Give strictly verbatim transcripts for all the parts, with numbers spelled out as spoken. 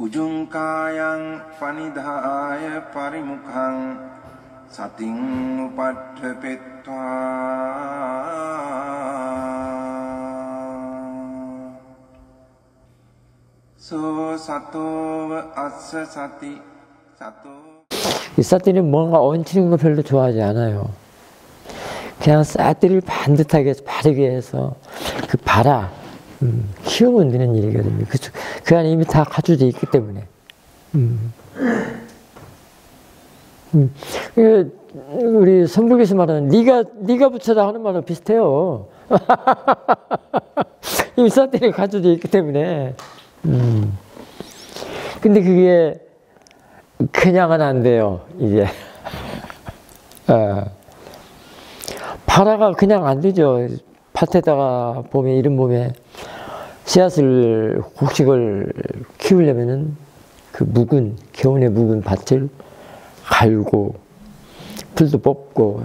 우중카양 파니다에 파리묵항 사띵 우파트페트와 소 사토 아스 사띠 사토. 이 사띠는 뭔가 얹히는 거 별로 좋아하지 않아요. 그냥 사띠를 반듯하게 해서 바르게 해서 그 바라 음, 키우면 되는 일이거든요. 그, 그 안에 이미 다 갖춰져 있기 때문에. 음. 음. 우리 선불교에서 말하는 네가 네가 붙여라 하는 말은 비슷해요. 이미 사띠를 갖춰져 있기 때문에. 음. 근데 그게 그냥은 안 돼요. 이게. 아. 발화가 그냥 안 되죠. 밭에다가 봄에 이른 봄에 씨앗을 곡식을 키우려면은 그 묵은 겨운에 묵은 밭을 갈고 풀도 뽑고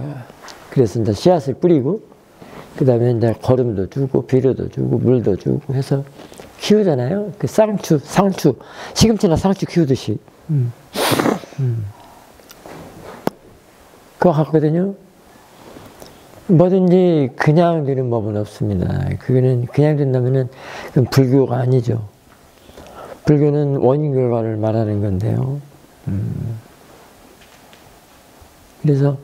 그래서 이제 씨앗을 뿌리고 그 다음에 이제 거름도 주고 비료도 주고 물도 주고 해서 키우잖아요. 그 쌍추, 상추, 시금치나 상추 키우듯이 음. 음. 그거 같거든요. 뭐든지 그냥 되는 법은 없습니다. 그거는 그냥 된다면은 그건 불교가 아니죠. 불교는 원인 결과를 말하는 건데요. 음. 그래서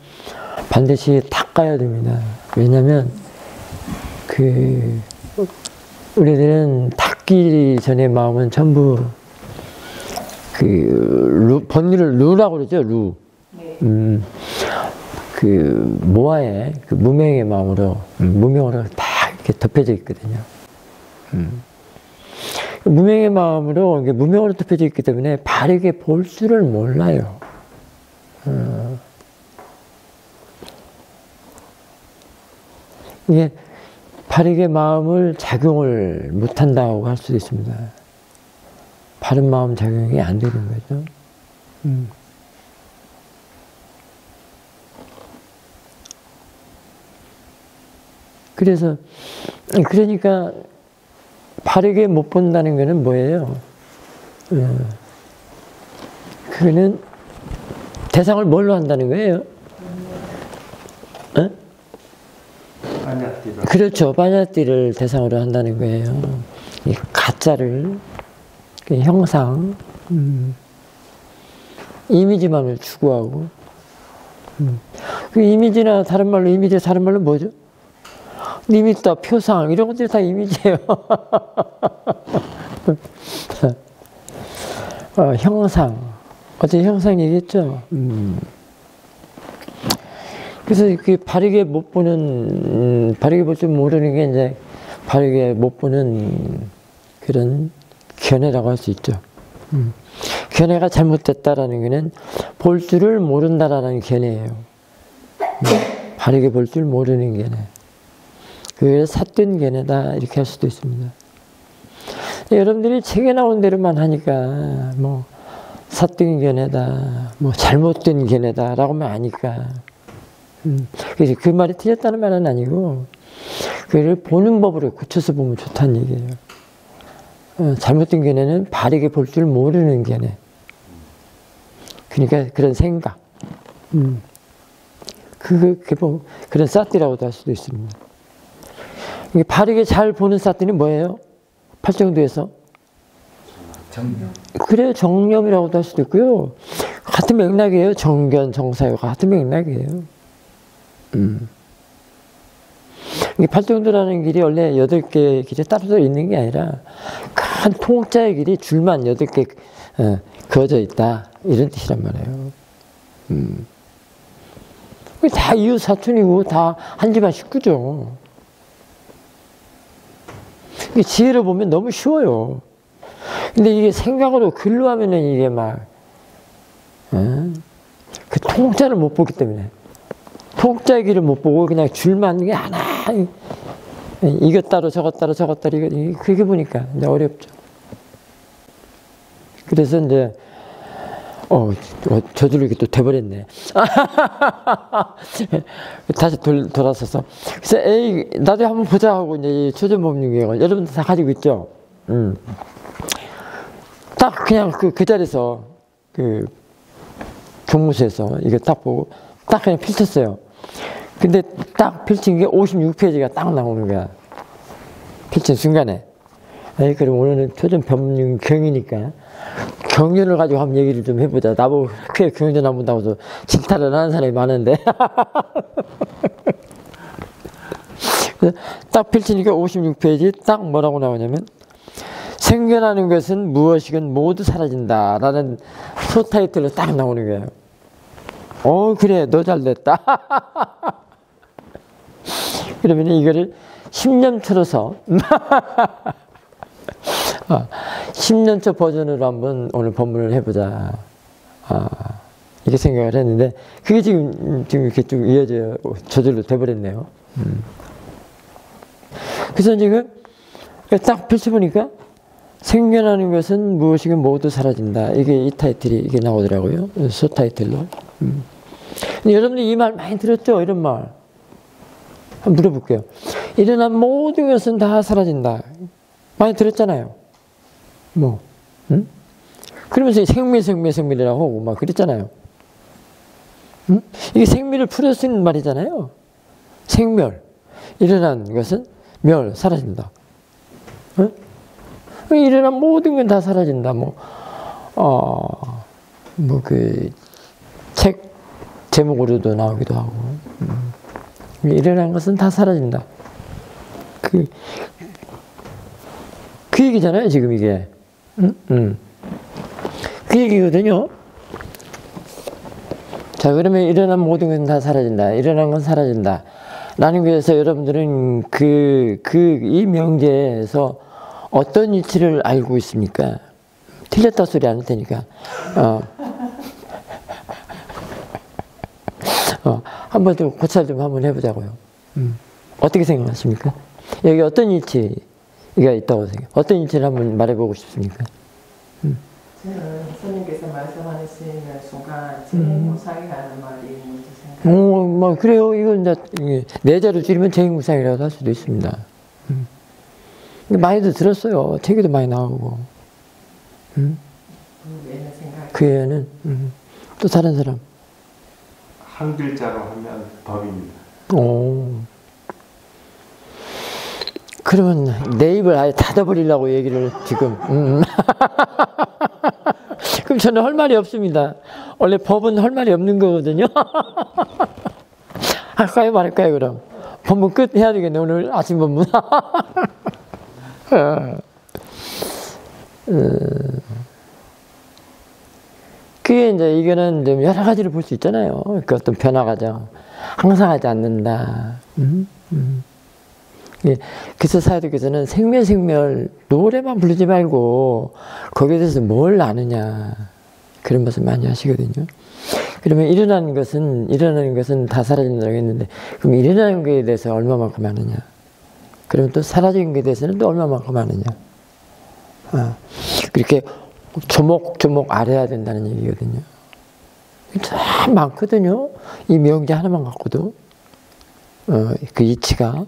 반드시 닦아야 됩니다. 왜냐하면 그 우리들은 닦기 전에 마음은 전부 그 루, 번뇌를 루라고 그러죠. 루. 음. 그 모아의 그 무명의 마음으로 음. 무명으로 다 이렇게 덮여져 있거든요. 음. 무명의 마음으로 이게 무명으로 덮여져 있기 때문에 바르게 볼 줄을 몰라요. 어. 이게 바르게 마음을 작용을 못한다고 할 수도 있습니다. 바른 마음 작용이 안 되는 거죠. 음. 그래서 그러니까 바르게 못 본다는 거는 뭐예요? 어, 그거는 대상을 뭘로 한다는 거예요? 어? 반야띠를. 그렇죠. 반야띠를 대상으로 한다는 거예요. 이 가짜를, 그 형상, 음, 이미지만을 추구하고 음. 그 이미지나 다른 말로 이미지 다른 말로 뭐죠? 니미타, 표상 이런 것들이 다 이미지예요. 어, 형상, 어제 형상 얘기했죠. 음. 그래서 그 바르게 못 보는, 음, 바르게 볼 줄 모르는 게 이제 바르게 못 보는 그런 견해라고 할 수 있죠. 음. 견해가 잘못됐다라는 거는 볼 줄을 모른다라는 견해예요. 음. 바르게 볼 줄 모르는 견해. 그 삿된 견해다 이렇게 할 수도 있습니다. 여러분들이 책에 나온 대로만 하니까 뭐 삿된 견해다, 뭐 잘못된 견해다라고만 아니까 음, 그래서 그 말이 틀렸다는 말은 아니고 그를 보는 법으로 고쳐서 보면 좋다는 얘기예요. 어, 잘못된 견해는 바르게 볼 줄 모르는 견해. 그러니까 그런 생각, 음, 그, 그, 그 그런 삿띠라고도 할 수도 있습니다. 이게 바르게 잘 보는 사띠는 뭐예요? 팔정도에서? 정념. 그래, 정념이라고도 할 수도 있고요. 같은 맥락이에요. 정견, 정사유가 같은 맥락이에요. 음. 이게 팔정도라는 길이 원래 여덟 개의 길이 따로 있는 게 아니라 큰 통짜의 길이 줄만 여덟 개 어, 그어져 있다. 이런 뜻이란 말이에요. 음. 다 이웃 사촌이고 다 한 집안 식구죠. 이게 지혜로 보면 너무 쉬워요. 근데 이게 생각으로 글로 하면은 이게 막, 응? 그 통짜를 못 보기 때문에. 통짜의 길을 못 보고 그냥 줄만 이게 하나, 이것 따로 저것 따로 저것 따로, 이거, 그렇게 보니까 이제 어렵죠. 그래서 이제, 어, 저절로 이렇게 또 돼버렸네. 다시 돌, 돌아서서. 그래서, 에이, 나도 한번 보자 하고, 이제, 초전법률 계획을 여러분들 다 가지고 있죠? 음. 딱 그냥 그, 그 자리에서, 그, 교무소에서 이거 딱 보고, 딱 그냥 펼쳤어요. 근데 딱 펼친 게 오십육 페이지가 딱 나오는 거야. 펼친 순간에. 에이, 그럼 오늘은 표준 법률 경위니까 경륜을 가지고 한번 얘기를 좀 해보자. 나보고 학교에 경륜 안 본다고 해서 질타를 하는 사람이 많은데. 딱 펼치니까 오십육 페이지 딱 뭐라고 나오냐면, 생겨나는 것은 무엇이건 모두 사라진다 라는 소타이틀로 딱 나오는 거예요. 어, 그래, 너 잘됐다. 그러면 이거를 십 년 쳐서 아, 십 년차 버전으로 한번 오늘 법문을 해보자. 아, 이렇게 생각을 했는데, 그게 지금, 지금 이렇게 쭉 이어져, 저절로 돼버렸네요. 음. 그래서 지금 딱 펼쳐보니까, 생겨나는 것은 무엇이든 모두 사라진다. 이게 이 타이틀이 이게 나오더라고요. 소 타이틀로. 음. 근데 여러분들 이 말 많이 들었죠? 이런 말. 한번 물어볼게요. 일어난 모든 것은 다 사라진다. 많이 들었잖아요. 뭐, 응? 그러면서 생미, 생미, 생미라고 하고 막 그랬잖아요. 응? 이게 생미를 풀어 쓰는 말이잖아요. 생멸. 일어난 것은 멸, 사라진다. 응? 일어난 모든 건 다 사라진다. 뭐, 어, 뭐, 그, 책 제목으로도 나오기도 하고. 응. 일어난 것은 다 사라진다. 그, 그 얘기잖아요, 지금 이게. 응? 응. 그 얘기거든요. 자, 그러면 일어난 모든 건 다 사라진다. 일어난 건 사라진다. 라는 거에서 여러분들은 그, 그, 이 명제에서 어떤 이치를 알고 있습니까? 틀렸다 소리 안 할 테니까. 어. 어. 한 번 좀 고찰 좀 한번 해보자고요. 음. 어떻게 생각하십니까? 여기 어떤 이치? 이가 있다고 생각해요. 어떤 일치를 한번 말해보고 싶습니까? 음. 저는 선생님께서 말씀하시는 순간 재행무상이라는 말이 뭔지 생각해요. 음, 뭐 그래요. 이건 이제 내자로 줄이면 재행무상이라고 할 수도 있습니다. 음. 많이도 들었어요. 책에도 많이 나오고. 음? 그 외에는 음. 또 다른 사람. 한 글자로 하면 법입니다. 오. 그러면 내 입을 아예 닫아버리려고 얘기를 지금. 음. 그럼 저는 할 말이 없습니다. 원래 법은 할 말이 없는 거거든요. 할까요, 말할까요, 그럼? 법문 끝 해야 되겠네, 오늘 아침 법문. 어. 음. 그게 이제 이거는 좀 여러 가지를 볼 수 있잖아요. 그 어떤 변화 과정. 항상 하지 않는다. 음? 음. 예, 그래서 사도께서는 생멸 생멸 노래만 부르지 말고 거기에 대해서 뭘 아느냐 그런 말씀 많이 하시거든요. 그러면 일어나는 것은 일어나는 것은 다 사라진다고 했는데, 그럼 일어나는 것에 대해서 얼마만큼 아느냐? 그러면 또 사라진 것에 대해서는 또 얼마만큼 아느냐? 아, 그렇게 조목조목 알아야 된다는 얘기거든요. 참 많거든요. 이 명제 하나만 갖고도 어, 그 이치가.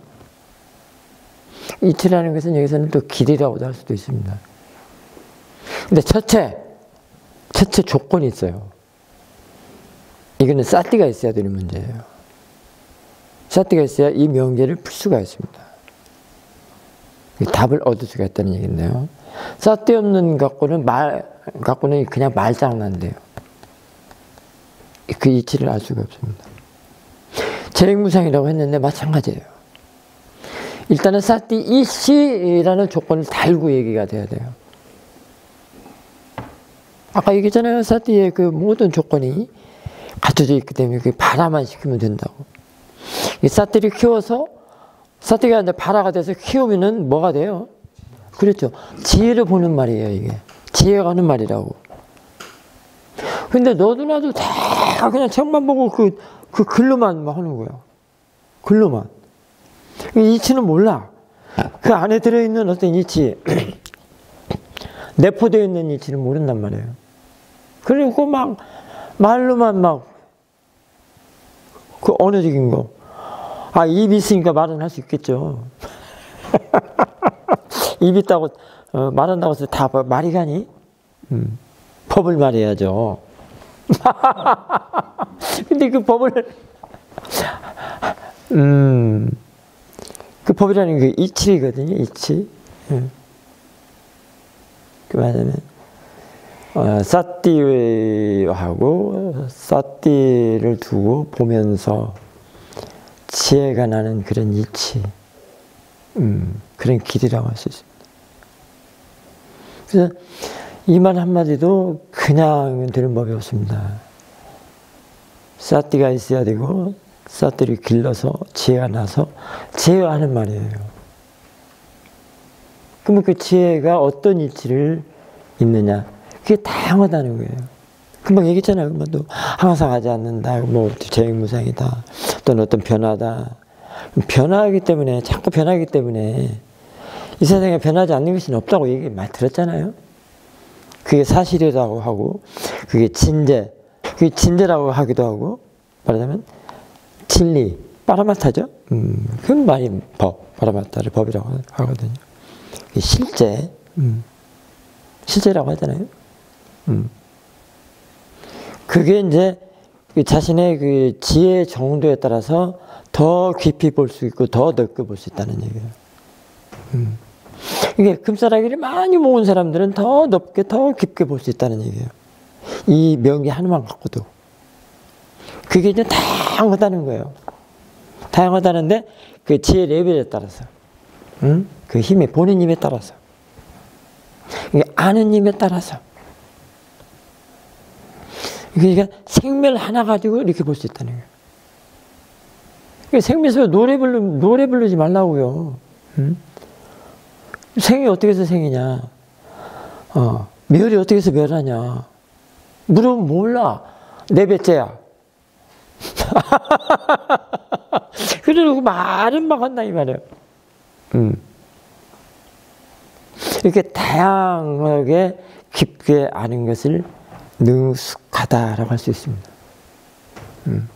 이치라는 것은 여기서는 또 길이라고도 할 수도 있습니다. 근데 첫째, 첫째 조건이 있어요. 이거는 사띠가 있어야 되는 문제예요. 사띠가 있어야 이 명제를 풀 수가 있습니다. 답을 얻을 수가 있다는 얘기인데요. 사띠 없는 갖고는 말, 갖고는 그냥 말장난데요. 그 이치를 알 수가 없습니다. 재행무상이라고 했는데 마찬가지예요. 일단은 사띠 이씨라는 조건을 달고 얘기가 돼야 돼요. 아까 얘기했잖아요. 사띠의 그 모든 조건이 갖춰져 있기 때문에 그 발화만 시키면 된다고. 이 사띠를 키워서 사띠가 이제 발화가 돼서 키우면은 뭐가 돼요? 그렇죠. 지혜를 보는 말이에요, 이게. 지혜가 하는 말이라고. 근데 너도 나도 다 그냥 책만 보고 그, 그 글로만 막 하는 거야. 글로만. 이치는 몰라. 그 안에 들어있는 어떤 이치, 내포되어 있는 이치는 모른단 말이에요. 그리고 막, 말로만 막, 그 언어적인 거. 아, 입이 있으니까 말은 할 수 있겠죠. 입이 있다고, 어, 말한다고 해서 다 말이 가니? 음, 법을 말해야죠. 근데 그 법을, 음, 그 법이라는 게 이치이거든요, 이치. 예. 그 말하자면, 어, 사띠하고 사띠를 두고 보면서 지혜가 나는 그런 이치, 음, 그런 길이라고 할 수 있습니다. 그래서 이 말 한마디도 그냥 되는 법이 없습니다. 사띠가 있어야 되고, 사띠를 길러서 지혜가 나서 지혜가 하는 말이에요. 그러면 그 지혜가 어떤 이치를 있느냐? 그게 다양하다는 거예요. 금방 얘기했잖아요. 금방 또 항상 하지 않는다. 뭐 재익무상이다. 또는 어떤 변화다. 변화하기 때문에, 자꾸 변하기 때문에 이 세상에 변하지 않는 것이 없다고 얘기 많이 들었잖아요. 그게 사실이라고 하고, 그게 진제, 그게 진제라고 하기도 하고, 말하자면 진리, 파라마타죠. 음, 그건 많이 법, 파라마타를 법이라고 하거든요. 그게 실제, 음, 실제라고 하잖아요. 음. 그게 이제 자신의 그 지혜 정도에 따라서 더 깊이 볼 수 있고 더 넓게 볼 수 있다는 얘기예요. 음. 이게 금싸라기를 많이 모은 사람들은 더 넓게 더 깊게 볼 수 있다는 얘기예요. 이 명기 하나만 갖고도. 그게 이제 다양하다는 거예요. 다양하다는데 그 지혜 레벨에 따라서, 음? 그 힘이 보는 힘에 따라서, 이게 아는 힘에 따라서. 그러니까 생멸 하나 가지고 이렇게 볼 수 있다는 거예요. 그러니까 생멸에서 노래 부르 노래 부르지 말라고요. 음? 생이 어떻게 해서 생이냐? 어, 멸이 어떻게 해서 멸하냐? 물으면 몰라. 네 배째야. 그러고 말은 막 한다 이 말이에요. 음. 이렇게 다양하게 깊게 아는 것을 능숙하다라고 할 수 있습니다. 음.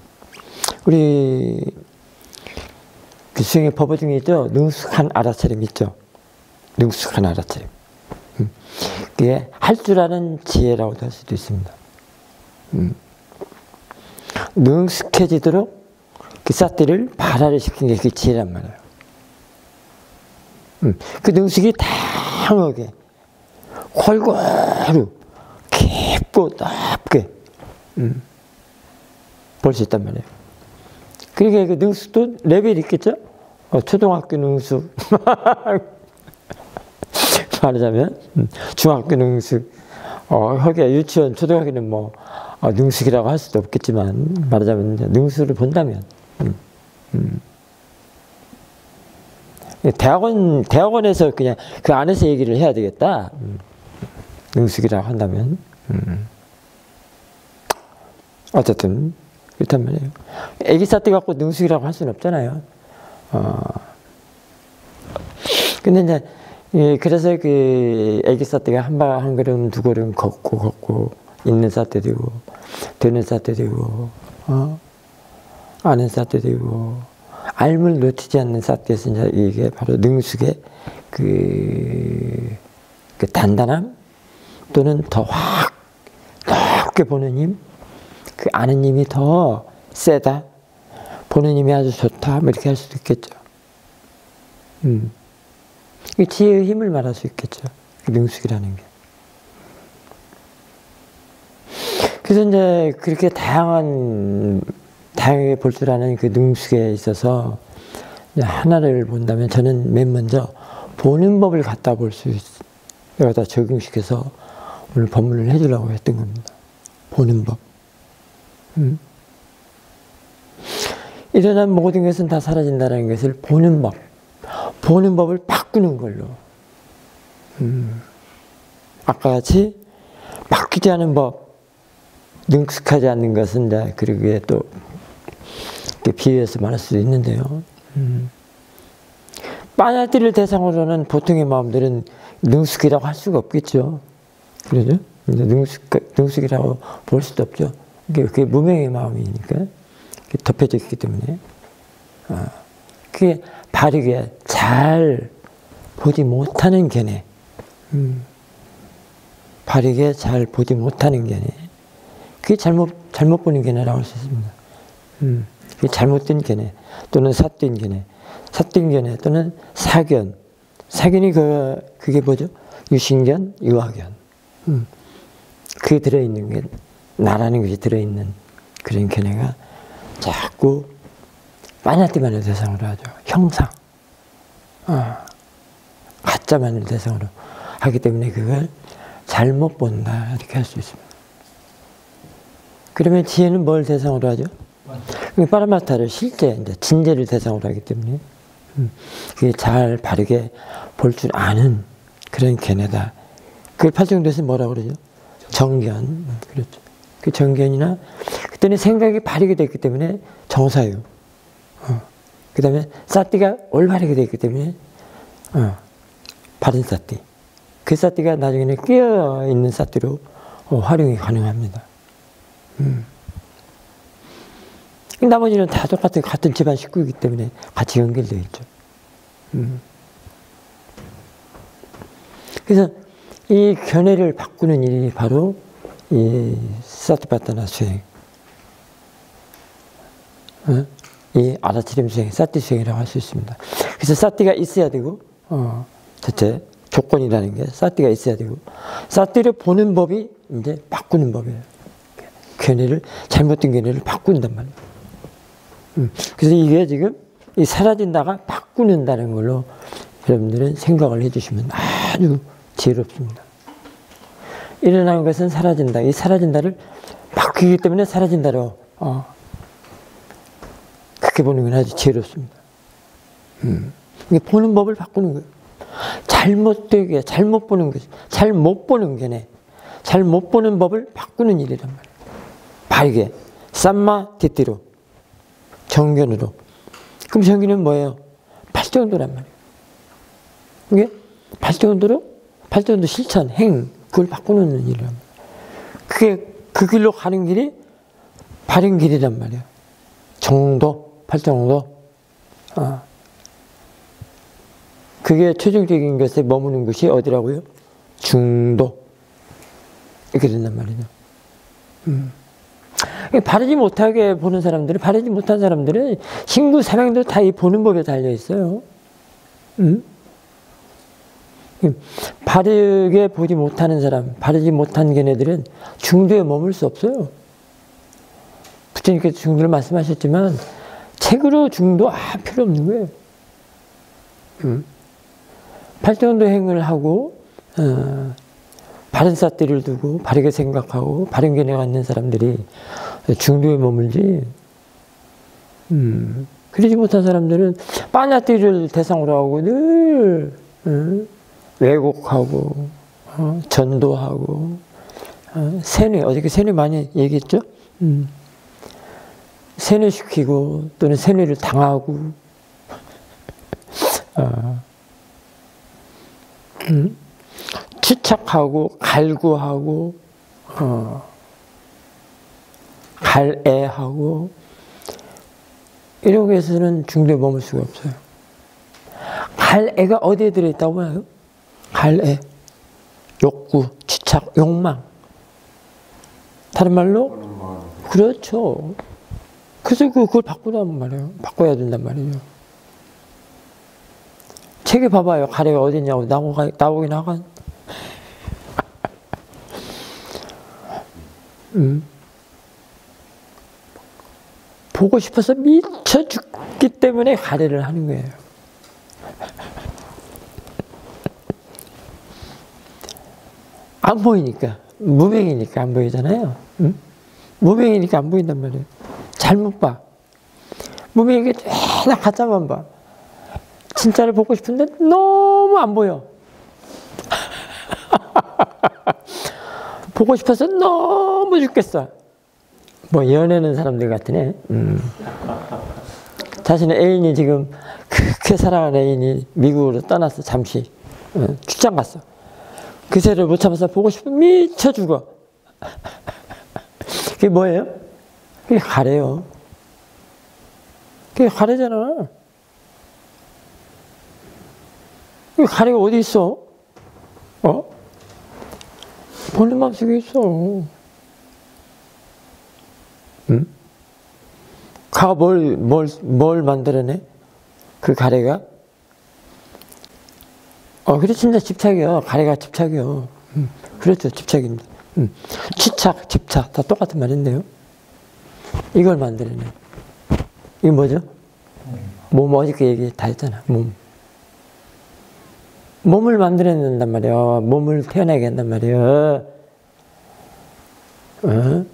우리 그 수행의 법어 중에 있죠. 능숙한 알아차림 있죠. 능숙한 알아차림. 음. 그게 할 줄 아는 지혜라고도 할 수도 있습니다. 음. 능숙해지도록 그 사띠를 발화를 시킨 게 그 지혜란 말이에요. 음. 그 능숙이 다양하게 골고루 깊고 넓게 음. 볼 수 있단 말이에요. 그러니까 그 능숙도 레벨이 있겠죠? 어, 초등학교 능숙 말하자면 음. 중학교 능숙, 어, 거기에 유치원, 초등학교는 뭐 어, 능숙이라고 할 수도 없겠지만 말하자면 능숙을 본다면 음. 음. 대학원, 대학원에서 그냥 그 안에서 얘기를 해야 되겠다. 음. 능숙이라고 한다면 음. 어쨌든 그렇단 말이에요. 애기 사띠 갖고 능숙이라고 할 수는 없잖아요. 어. 근데 이제 예, 그래서 그 애기 사띠가 한 발, 한 걸음, 두 걸음 걷고 걷고 있는 사띠도 있고, 되는 사띠도 있고, 어? 아는 사띠도 있고, 알물 놓치지 않는 사띠에서 이제 이게 바로 능숙의 그, 그 단단함 또는 더 확 넓게 보는 힘, 그 아는 힘이 더 세다, 보는 힘이 아주 좋다, 뭐 이렇게 할 수도 있겠죠. 음. 이 지혜의 힘을 말할 수 있겠죠. 능숙이라는 게. 그래서 이제 그렇게 다양한, 다양하게 볼 줄 아는 그 능숙에 있어서 하나를 본다면 저는 맨 먼저 보는 법을 갖다 볼 수 있어요. 여기다 적용시켜서 오늘 법문을 해주려고 했던 겁니다. 보는 법. 음? 일어난 모든 것은 다 사라진다는 것을 보는 법. 보는 법을 바꾸는 걸로. 음. 아까 같이 바뀌지 않은 법, 능숙하지 않는 것은 이제 그러기에 또 비유해서 말할 수도 있는데요. 음. 빠냐띠를 대상으로는 보통의 마음들은 능숙이라고 할 수가 없겠죠. 그러죠? 이제 능숙, 능숙이라고 볼 수도 없죠. 그게 무명의 마음이니까. 덮여져 있기 때문에. 아. 그게 바르게 잘 보지 못하는 견해. 음. 바르게 잘 보지 못하는 견해. 그게 잘못, 잘못 보는 견해라고 할 수 있습니다. 음, 그게 잘못된 견해, 또는 삿된 견해, 삿된 견해, 또는 사견. 사견이 그, 그게 뭐죠? 유신견, 유아견. 음, 그게 들어있는 게, 나라는 것이 들어있는 그런 견해가 자꾸 만화띠만을 대상으로 하죠. 형상. 어, 가짜만을 대상으로 하기 때문에 그걸 잘못 본다, 이렇게 할 수 있습니다. 그러면 지혜는 뭘 대상으로 하죠? 파라마타를 실제, 이제 진제를 대상으로 하기 때문에 음, 그게 잘 바르게 볼 줄 아는 그런 견해다. 그걸 팔정도에서 뭐라고 그러죠? 정견. 음, 그렇죠. 그 정견이나, 그때는 생각이 바르게 됐기 때문에 정사유. 어. 그 다음에 사띠가 올바르게 됐기 때문에 어, 바른 사띠. 그 사띠가 나중에는 끼어있는 사띠로 어, 활용이 가능합니다. 음. 나머지는 다 똑같은, 같은 집안 식구이기 때문에 같이 연결되어 있죠. 음. 그래서 이 견해를 바꾸는 일이 바로 이 사띠빠따나 수행, 어? 이 알아차림 수행, 사띠 수행이라고 할 수 있습니다. 그래서 사띠가 있어야 되고, 어, 대체 조건이라는 게 사띠가 있어야 되고, 사띠를 보는 법이 이제 바꾸는 법이에요. 견해를, 잘못된 견해를 바꾼단 말이에요. 음, 그래서 이게 지금 이 사라진다가 바꾸는다는 걸로 여러분들은 생각을 해주시면 아주 지혜롭습니다. 일어나는 것은 사라진다. 이 사라진다를 바뀌기 때문에 사라진다로 어, 그렇게 보는 건 아주 지혜롭습니다. 음, 이게 보는 법을 바꾸는 거예요. 잘못되게, 잘못 보는 것이, 잘못 보는 견해, 잘못 보는 법을 바꾸는 일이란 말이에요. 바르게, 쌈마 디띠로, 정견으로. 그럼 정견은 뭐예요? 팔정도란 말이에요. 이게 팔정도로, 팔정도 실천, 행, 그걸 바꾸는 일이란 말이에요. 그게, 그 길로 가는 길이 바른 길이란 말이에요. 정도, 팔정도. 어. 그게 최종적인 것에 머무는 곳이 어디라고요? 중도. 이렇게 된단 말이죠. 음. 바르지 못하게 보는 사람들은, 바르지 못한 사람들은 신구 사명도 다 이 보는 법에 달려 있어요. 음? 바르게 보지 못하는 사람, 바르지 못한 걔네들은 중도에 머물 수 없어요. 부처님께서 중도를 말씀하셨지만 책으로 중도 아 필요 없는 거예요. 음. 팔정도 행을 하고 어, 바른 사띠를 두고 바르게 생각하고 바른 견해가 있는 사람들이 중도에 머물지, 음, 그러지 못한 사람들은 빠나띠를 대상으로 하고 늘 음, 왜곡하고 어, 전도하고 어, 세뇌, 어저께 세뇌 많이 얘기했죠? 음, 세뇌시키고 또는 세뇌를 당하고 어, 음? 추착하고 갈구하고 어, 갈애하고 이런 것에서는 중도에 머물 수가 없어요. 갈애가 어디에 들어있다고 해요? 갈애, 욕구, 추착, 욕망. 다른 말로? 그렇죠. 그래서 그걸 바꾸란 말이에요. 바꿔야 된단 말이죠. 책에 봐봐요. 가래가 어딨냐고 나오가, 나오긴 하간. 음. 보고 싶어서 미쳐 죽기 때문에 가래를 하는 거예요. 안 보이니까, 무명이니까 안 보이잖아요. 음? 무명이니까 안 보인단 말이에요. 잘못 봐. 무명이니까 맨날 가짜만 봐. 진짜를 보고 싶은데 너무 안 보여. 보고 싶어서 너무 죽겠어. 뭐 연애는 사람들 같으네. 음. 자신의 애인이 지금 그렇게 사랑하는 애인이 미국으로 떠났어. 잠시 음, 출장 갔어. 그 새를 못 참아서 보고 싶으면 미쳐 죽어. 그게 뭐예요? 그게 가래요. 그게 가래잖아. 가래가 어디 있어? 어? 보는 맘 속에 있어. 응? 가 뭘, 뭘, 뭘 만들어내? 그 가래가? 어, 그렇습니다. 집착이요. 가래가 집착이요. 음, 그렇죠. 집착입니다. 음. 집착, 집착. 다 똑같은 말인데요. 이걸 만들어내. 이게 뭐죠? 몸, 어저께 얘기 다 했잖아. 몸. 몸을 만들어낸단 말이에요. 몸을 태어나게 한단 말이에요. 어?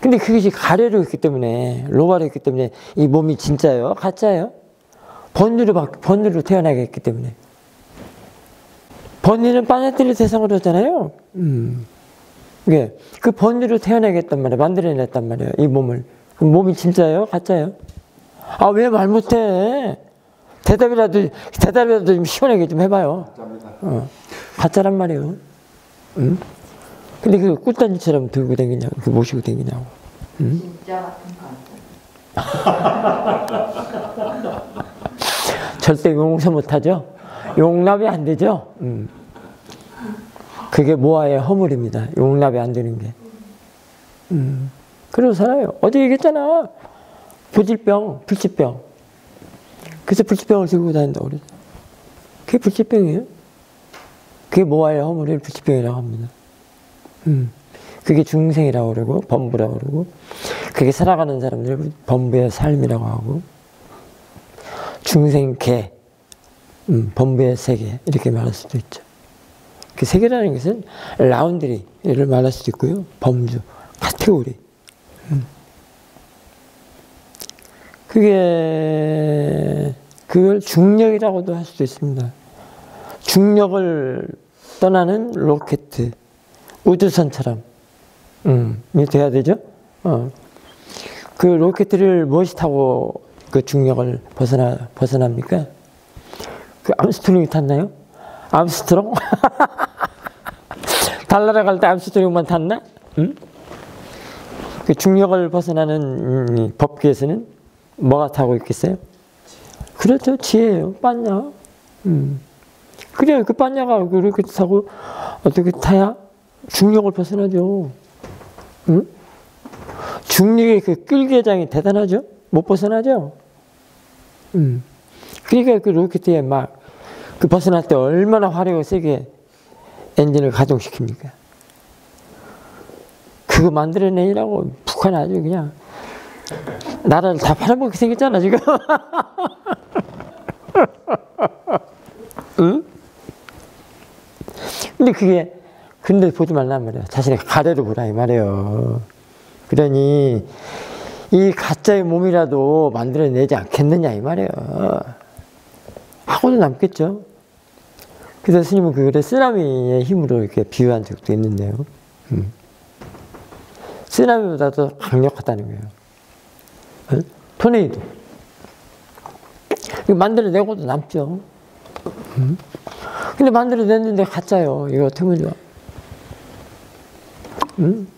근데 그것이 가래로 했기 때문에, 로바로 했기 때문에, 이 몸이 진짜예요? 가짜예요? 번뇌로, 번뇌로 태어나게 했기 때문에. 번뇌는 빠져들일 대상으로 했잖아요. 음. 예. 그 번뇌로 태어나게 했단 말이에요. 만들어냈단 말이에요. 이 몸을. 그럼 몸이 진짜예요? 가짜예요? 아, 왜 말 못해? 대답이라도, 대답이라도 좀 시원하게 좀 해봐요. 가짜입니다. 어. 가짜란 말이에요. 응? 근데 그 꽃단지처럼 들고 다니냐고, 그 모시고 다니냐고. 응? 진짜 같은 거. 절대 용서 못하죠? 용납이 안 되죠? 응. 그게 모아의 허물입니다. 용납이 안 되는 게. 응. 그러고 살아요. 어제 얘기했잖아. 고질병, 불치병. 그래서 불치병을 들고 다닌다고 그러죠. 그게 불치병이에요. 그게 모아의 허물을 불치병이라고 합니다. 음. 그게 중생이라고 그러고, 범부라고 그러고, 그게 살아가는 사람들 범부의 삶이라고 하고, 중생계, 음, 범부의 세계, 이렇게 말할 수도 있죠. 그 세계라는 것은 라운드리를 말할 수도 있고요. 범주, 카테고리. 음. 그게, 그걸 중력이라고도 할 수도 있습니다. 중력을 떠나는 로켓, 우주선처럼, 음, 이 돼야 되죠? 어. 그 로켓을 무엇이 타고 그 중력을 벗어나, 벗어납니까? 그 암스트롱이 탔나요? 암스트롱? 달나라 갈 때 암스트롱만 탔나? 음? 그 중력을 벗어나는 음, 법계에서는 뭐가 타고 있겠어요? 그렇죠. 지혜예요. 빤냐. 음. 그래요. 그 빤냐가 그렇게 타고 어떻게 타야? 중력을 벗어나죠. 응? 중력의 그 끌개장이 대단하죠? 못 벗어나죠? 응. 그러니까 그 로켓에 막 그 벗어날 때 얼마나 화력을 세게 엔진을 가동시킵니까? 그거 만들어내라고 북한 아주 그냥 나라를 다 팔아먹게 생겼잖아, 지금. 응? 근데 그게 근데 보지 말란 말이야. 자신의 가래로 보라 이 말이에요. 그러니 이 가짜의 몸이라도 만들어내지 않겠느냐 이 말이에요. 하고도 남겠죠. 그래서 스님은 그걸 쓰나미의 힘으로 이렇게 비유한 적도 있는데요. 음. 쓰나미보다도 강력하다는 거예요. 응? 토네이도 이거 만들어내고도 남죠. 음? 근데 만들어냈는데 가짜요. 이거 어떻게 보죠? 음?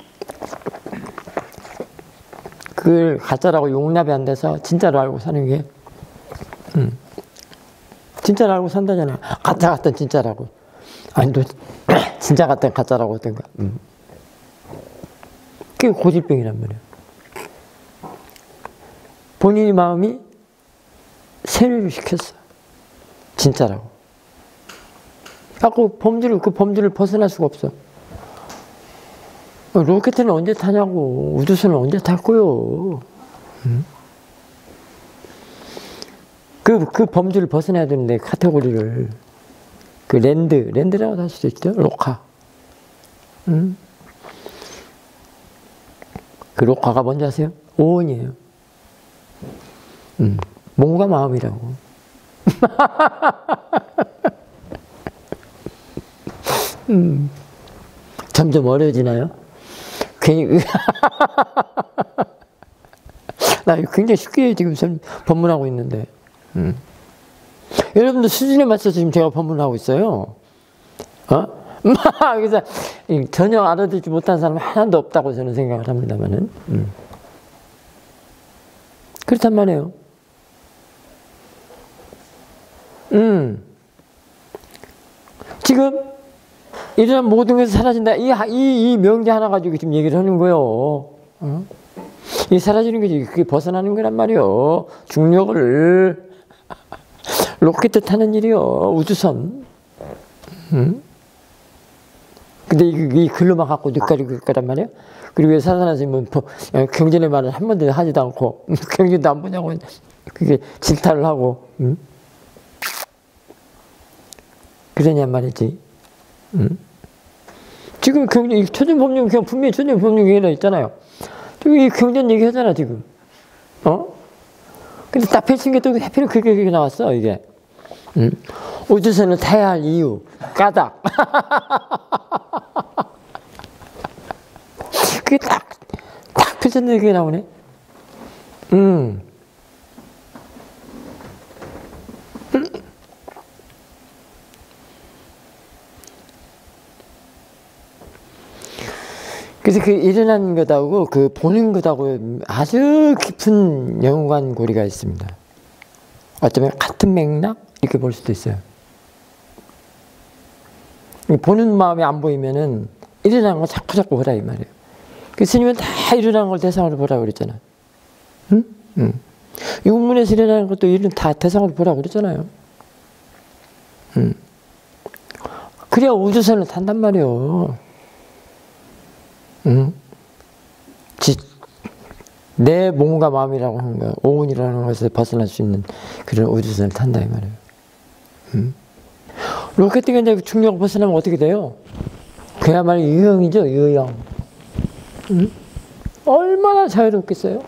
그걸 가짜라고 용납이 안 돼서 진짜로 알고 사는 게, 음. 진짜로 알고 산다잖아. 가짜 같던 진짜라고. 아니, 또, 진짜 같던 가짜라고 어떤가. 음. 그게 고질병이란 말이야. 본인의 마음이 세뇌를 시켰어. 진짜라고. 자꾸 범주를, 그 범주를 벗어날 수가 없어. 로켓은 언제 타냐고, 우주선은 언제 탈 거요. 음? 그, 그 범주를 벗어나야 되는데, 카테고리를. 그 랜드, 랜드라고 할 수도 있죠? 로카. 음? 그 로카가 뭔지 아세요? 오온이에요. 음. 몸과 마음이라고. 음. 점점 어려워지나요? 괜히, 나 굉장히 쉽게 지금 법문하고 있는데. 음. 여러분들 수준에 맞춰서 지금 제가 법문하고 있어요. 어? 그래서 전혀 알아듣지 못한 사람 하나도 없다고 저는 생각을 합니다만은. 음. 그렇단 말이에요. 음. 지금 이런 모든 것이 사라진다. 이, 이, 이 명제 하나 가지고 지금 얘기를 하는 거예요. 어? 이 사라지는 거지. 그게 벗어나는 거란 말이요. 중력을. 로켓 타는 일이요. 우주선. 음? 근데 이, 이 글로만 갖고 늦까지 갈 거란 말이야? 그리고 왜 사사나 선생님은 경전의 말을 한 번도 하지도 않고, 경전도 안 보냐고, 그게 질타를 하고, 응? 그러냐 말이지. 응? 지금 경전, 초전법령, 그냥 분명히 초전법령이 하나 있잖아요. 지금 이 경전 얘기하잖아, 지금. 어? 근데 딱 펼친 게 또 해피로 그게, 그게 나왔어, 이게. 응? 우주선을 타야 할 이유, 까닭. 그게 딱, 딱 펼쳤는데 그게 나오네. 음. 음. 그래서 그 일어난 것하고 그 보는 것하고 아주 깊은 연관고리가 있습니다. 어쩌면 같은 맥락? 이렇게 볼 수도 있어요. 보는 마음이 안 보이면은 일어난 걸 자꾸 자꾸 보라 이 말이에요. 그 스님은 다 일어난 걸 대상으로 보라고 그랬잖아요. 응? 응. 육문에서 일어나는 것도 일은 다 대상으로 보라고 그랬잖아요. 응. 그래야 우주선을 탄단 말이에요. 응? 지, 내 몸과 마음이라고 하는 거야. 오온이라는 것에서 벗어날 수 있는 그런 우주선을 탄다 이 말이에요. 응? 로켓이 이제 중력을 벗어나면 어떻게 돼요? 그야말로 유형이죠, 유형. 응? 얼마나 자유롭겠어요?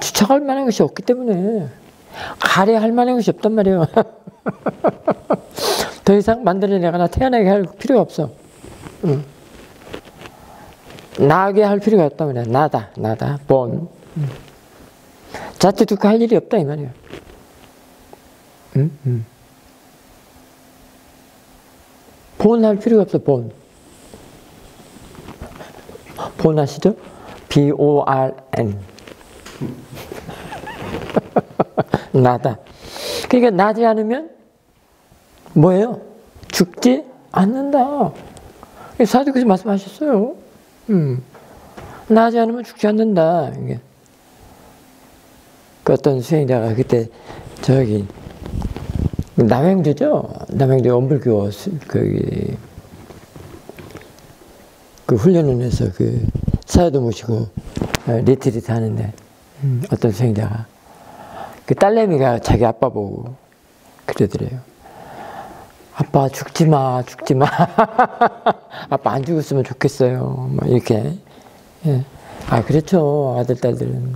주착할 만한 것이 없기 때문에 가려할 만한 것이 없단 말이에요. 더 이상 만들어내거나 태어나게 할 필요가 없어. 응. 나게 할 필요가 없단 말이야. 나다, 나다, 본. 응. 자투두고 할 일이 없다 이 말이에요. 응? 응. 본 할 필요가 없어, 본. 본 아시죠? 비 오 알 엔. 나다. 그러니까 나지 않으면 뭐예요? 죽지 않는다. 사도께서 말씀하셨어요. 음. 나지 않으면 죽지 않는다. 이게. 그 어떤 수행자가 그때 저기 남행주죠? 남행주 원불교 거기 그 훈련을 해서 그 사회도 모시고 리트리트 하는데 음. 어떤 수행자가 그 딸내미가 자기 아빠 보고 그러더래요. 아빠 죽지 마, 죽지 마. 아빠 안 죽었으면 좋겠어요. 막 이렇게. 예. 아 그렇죠 아들 딸들은.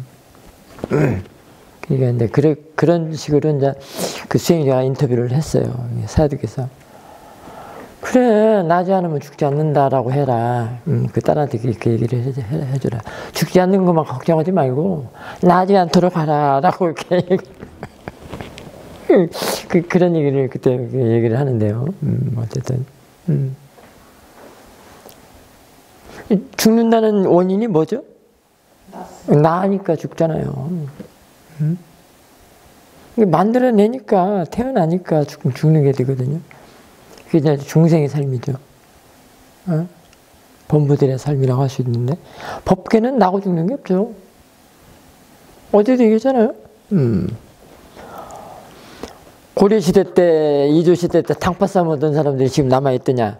그러니까 근데 그래, 그런 식으로 이제 그 수행자가 인터뷰를 했어요. 사도께서. 그래, 나지 않으면 죽지 않는다라고 해라. 음, 그 딸한테 이렇게 얘기를 해, 해, 해주라. 죽지 않는 것만 걱정하지 말고, 나지 않도록 하라. 라고 이렇게. 그, 그런 얘기를 그때 얘기를 하는데요. 음, 어쨌든. 음. 죽는다는 원인이 뭐죠? 나니까 죽잖아요. 음? 만들어내니까, 태어나니까 죽, 죽는 게 되거든요. 그게 이제 중생의 삶이죠. 어? 범부들의 삶이라고 할 수 있는데 법계는 나고 죽는 게 없죠. 어제도 얘기했잖아요. 음. 고려시대 때, 이조시대 때 탕파 싸먹던 사람들이 지금 남아있더냐.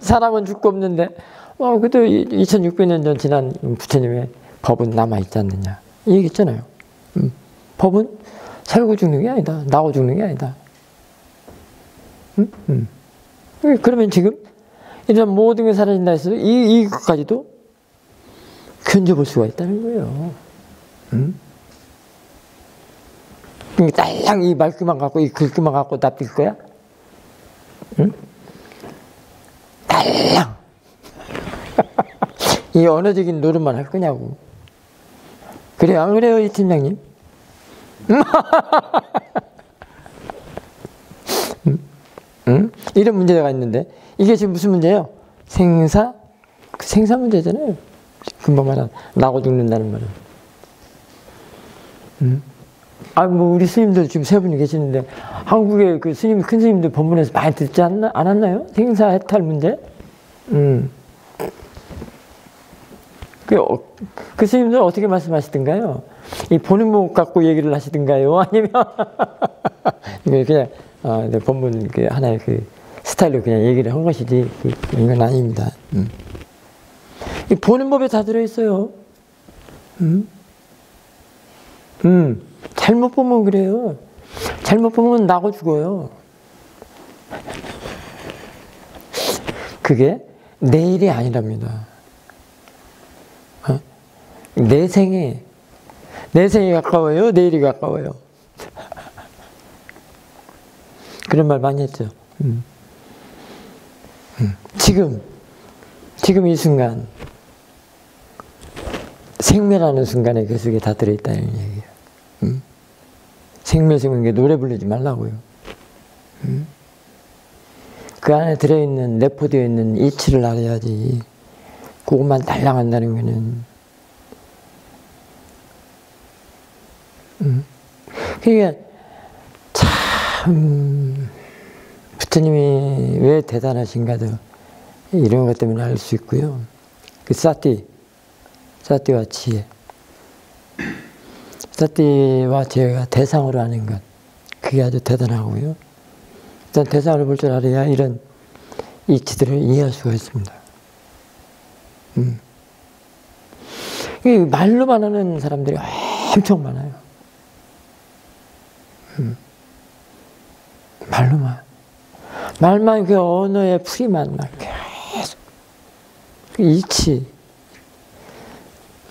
사람은 죽고 없는데 어, 그래도 이천육백 년 전 지난 부처님의 법은 남아있지 않느냐. 이 얘기했잖아요. 음. 법은 살고 죽는 게 아니다. 나고 죽는 게 아니다. 음? 음. 그러면 지금 이런 모든 게 사라진다 해서 이, 이것까지도 견뎌볼 수가 있다는 거예요. 음? 그러니까 딸랑 이 말귀만 갖고 이 글귀만 갖고 납득 거야? 응? 딸랑! 이 언어적인 노릇만 할 거냐고. 그래요? 안 그래요? 이 팀장님? 응? 이런 문제가 있는데 이게 지금 무슨 문제예요? 생사? 그 생사 문제잖아요. 금방 말한 나고 죽는다는 말은. 응? 아, 뭐, 우리 스님들 지금 세 분이 계시는데, 한국의 그 스님, 큰 스님들 법문에서 많이 듣지 않나, 않았나요? 행사 해탈 문제? 음. 그, 어, 그 스님들은 어떻게 말씀하시던가요? 이 보는 목 갖고 얘기를 하시던가요? 아니면, 그냥, 아, 네, 법문 그 하나의 그 스타일로 그냥 얘기를 한 것이지, 그, 이건 아닙니다. 음. 이 보는 법에 다 들어있어요. 음? 음. 잘못 보면 그래요. 잘못 보면 나고 죽어요. 그게 내 일이 아니랍니다. 어? 내 생에, 내 생에 가까워요? 내일이 가까워요? 그런 말 많이 했죠. 음. 음. 지금, 지금 이 순간, 생멸하는 순간에 그 속에 다 들어있다는 얘기예요. 음? 생멸생은 게 노래 부르지 말라고요. 음? 그 안에 들어있는, 내포되어 있는 이치를 알아야지. 그것만 달랑한다는 거는. 음? 그러니까, 참, 부처님이 왜 대단하신가도 이런 것 때문에 알 수 있고요. 그 사띠, 사띠와 지혜. 사띠와 지혜가 대상으로 아는 것, 그게 아주 대단하고요. 일단 대상을 볼 줄 알아야 이런 이치들을 이해할 수가 있습니다. 음. 이게 말로만 하는 사람들이 엄청 많아요. 음. 말로만. 말만 그 언어의 풀이만 막 계속. 그 이치.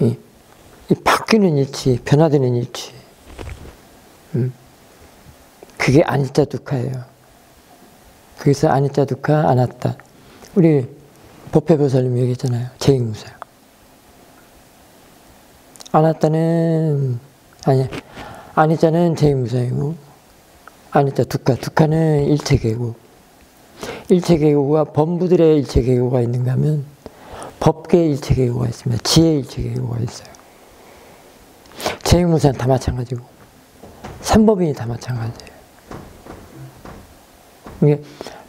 이, 이 바뀌는 이치, 변화되는 이치. 음. 그게 아니짜 두카예요. 거기서 아니짜 두카, 안았다. 우리 법회보살님 얘기했잖아요. 재익무사. 안았다는, 아니, 아니짜는 재익무사이고, 아니짜 두카, 두카는 일체계고, 일체계고가 범부들의 일체계고가 있는가 하면, 법계의 일체계고가 있습니다. 지혜의 일체계고가 있어요. 재익무사는 다 마찬가지고, 삼법인이 다 마찬가지예요. 이게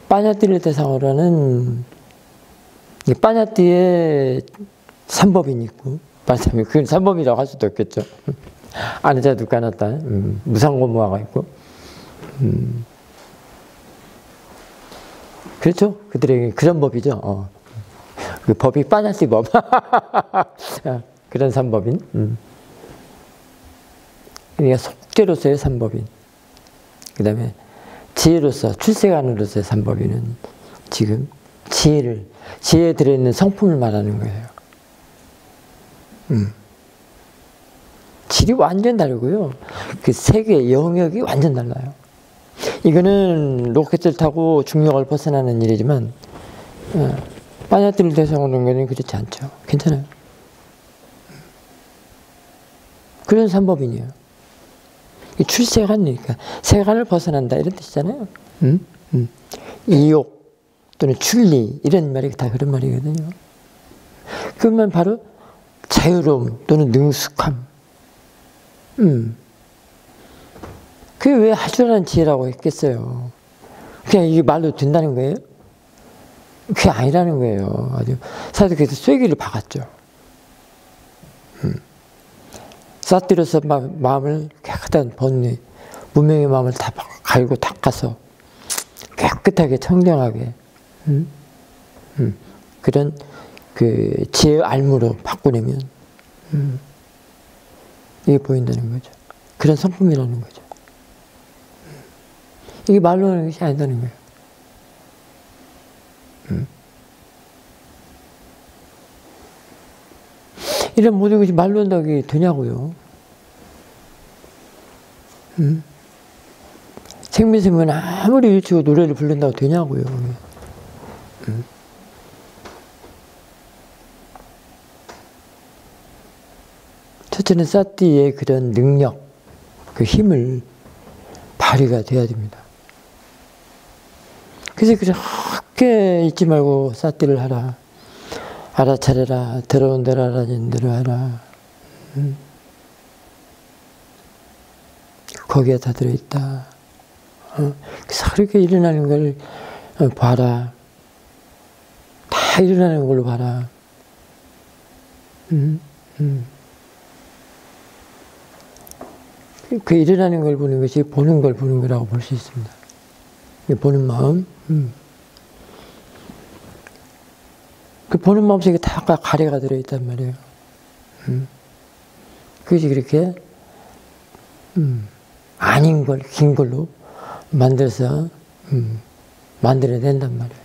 빠냐띠를 대상으로 하는, 이 빠냐띠에 삼법인이 있고, 빠냐띠, 그건 삼법이라고 할 수도 없겠죠. 아니자 두까놨다, 음, 무상고무화가 있고, 음. 그렇죠? 그들에게 그런 법이죠. 어. 그 법이 빠냐띠 법. 그런 삼법인. 음. 그러니까 속죄로서의 삼법인. 그 다음에 지혜로서, 출세관으로서의 삼법인은 지금 지혜를, 지혜에 들어있는 성품을 말하는 거예요. 음. 질이 완전 다르고요. 그 세계, 영역이 완전 달라요. 이거는 로켓을 타고 중력을 벗어나는 일이지만, 어, 빠냐띠를 대상으로 하는 거는 그렇지 않죠. 괜찮아요. 그런 삼법인이에요. 이 출세관이니까 세간을 벗어난다 이런 뜻이잖아요. 음? 음. 이욕 또는 출리 이런 말이 다 그런 말이거든요. 그것만 바로 자유로움 또는 능숙함. 음. 그게 왜 하주라는 지혜라고 했겠어요. 그냥 이게 말로 된다는 거예요? 그게 아니라는 거예요. 아주 사도께서 쐐기를 박았죠. 음. 사띠로서 마음을 깨끗한 번뇌, 문명의 마음을 다 갈고 닦아서 깨끗하게 청정하게 음? 음. 그런 그 지혜의 알무로 바꾸내면 음. 이게 보인다는 거죠. 그런 성품이라는 거죠. 이게 말로 하는 것이 아니다는 거예요. 음. 이런 모든 것이 말로 한다고 되냐고요. 음? 생명생명은 아무리 유치고 노래를 부른다고 되냐고요. 음? 첫째는 사띠의 그런 능력, 그 힘을 발휘가 돼야 됩니다. 그래서 그렇게 잊지 말고 사띠를 하라. 알아차려라. 들어온 대로 알아진 대로 하라. 음. 거기에 다 들어있다. 어? 그렇게 일어나는 걸 봐라. 다 일어나는 걸로 봐라. 음? 음. 그 일어나는 걸 보는 것이 보는 걸 보는 거라고 볼 수 있습니다. 보는 마음. 음. 그 보는 마음 속에 다 가래가 들어있단 말이에요. 음. 그것이 그렇게 음. 아닌 걸, 긴 걸로 만들어서 음. 만들어낸단 말이에요.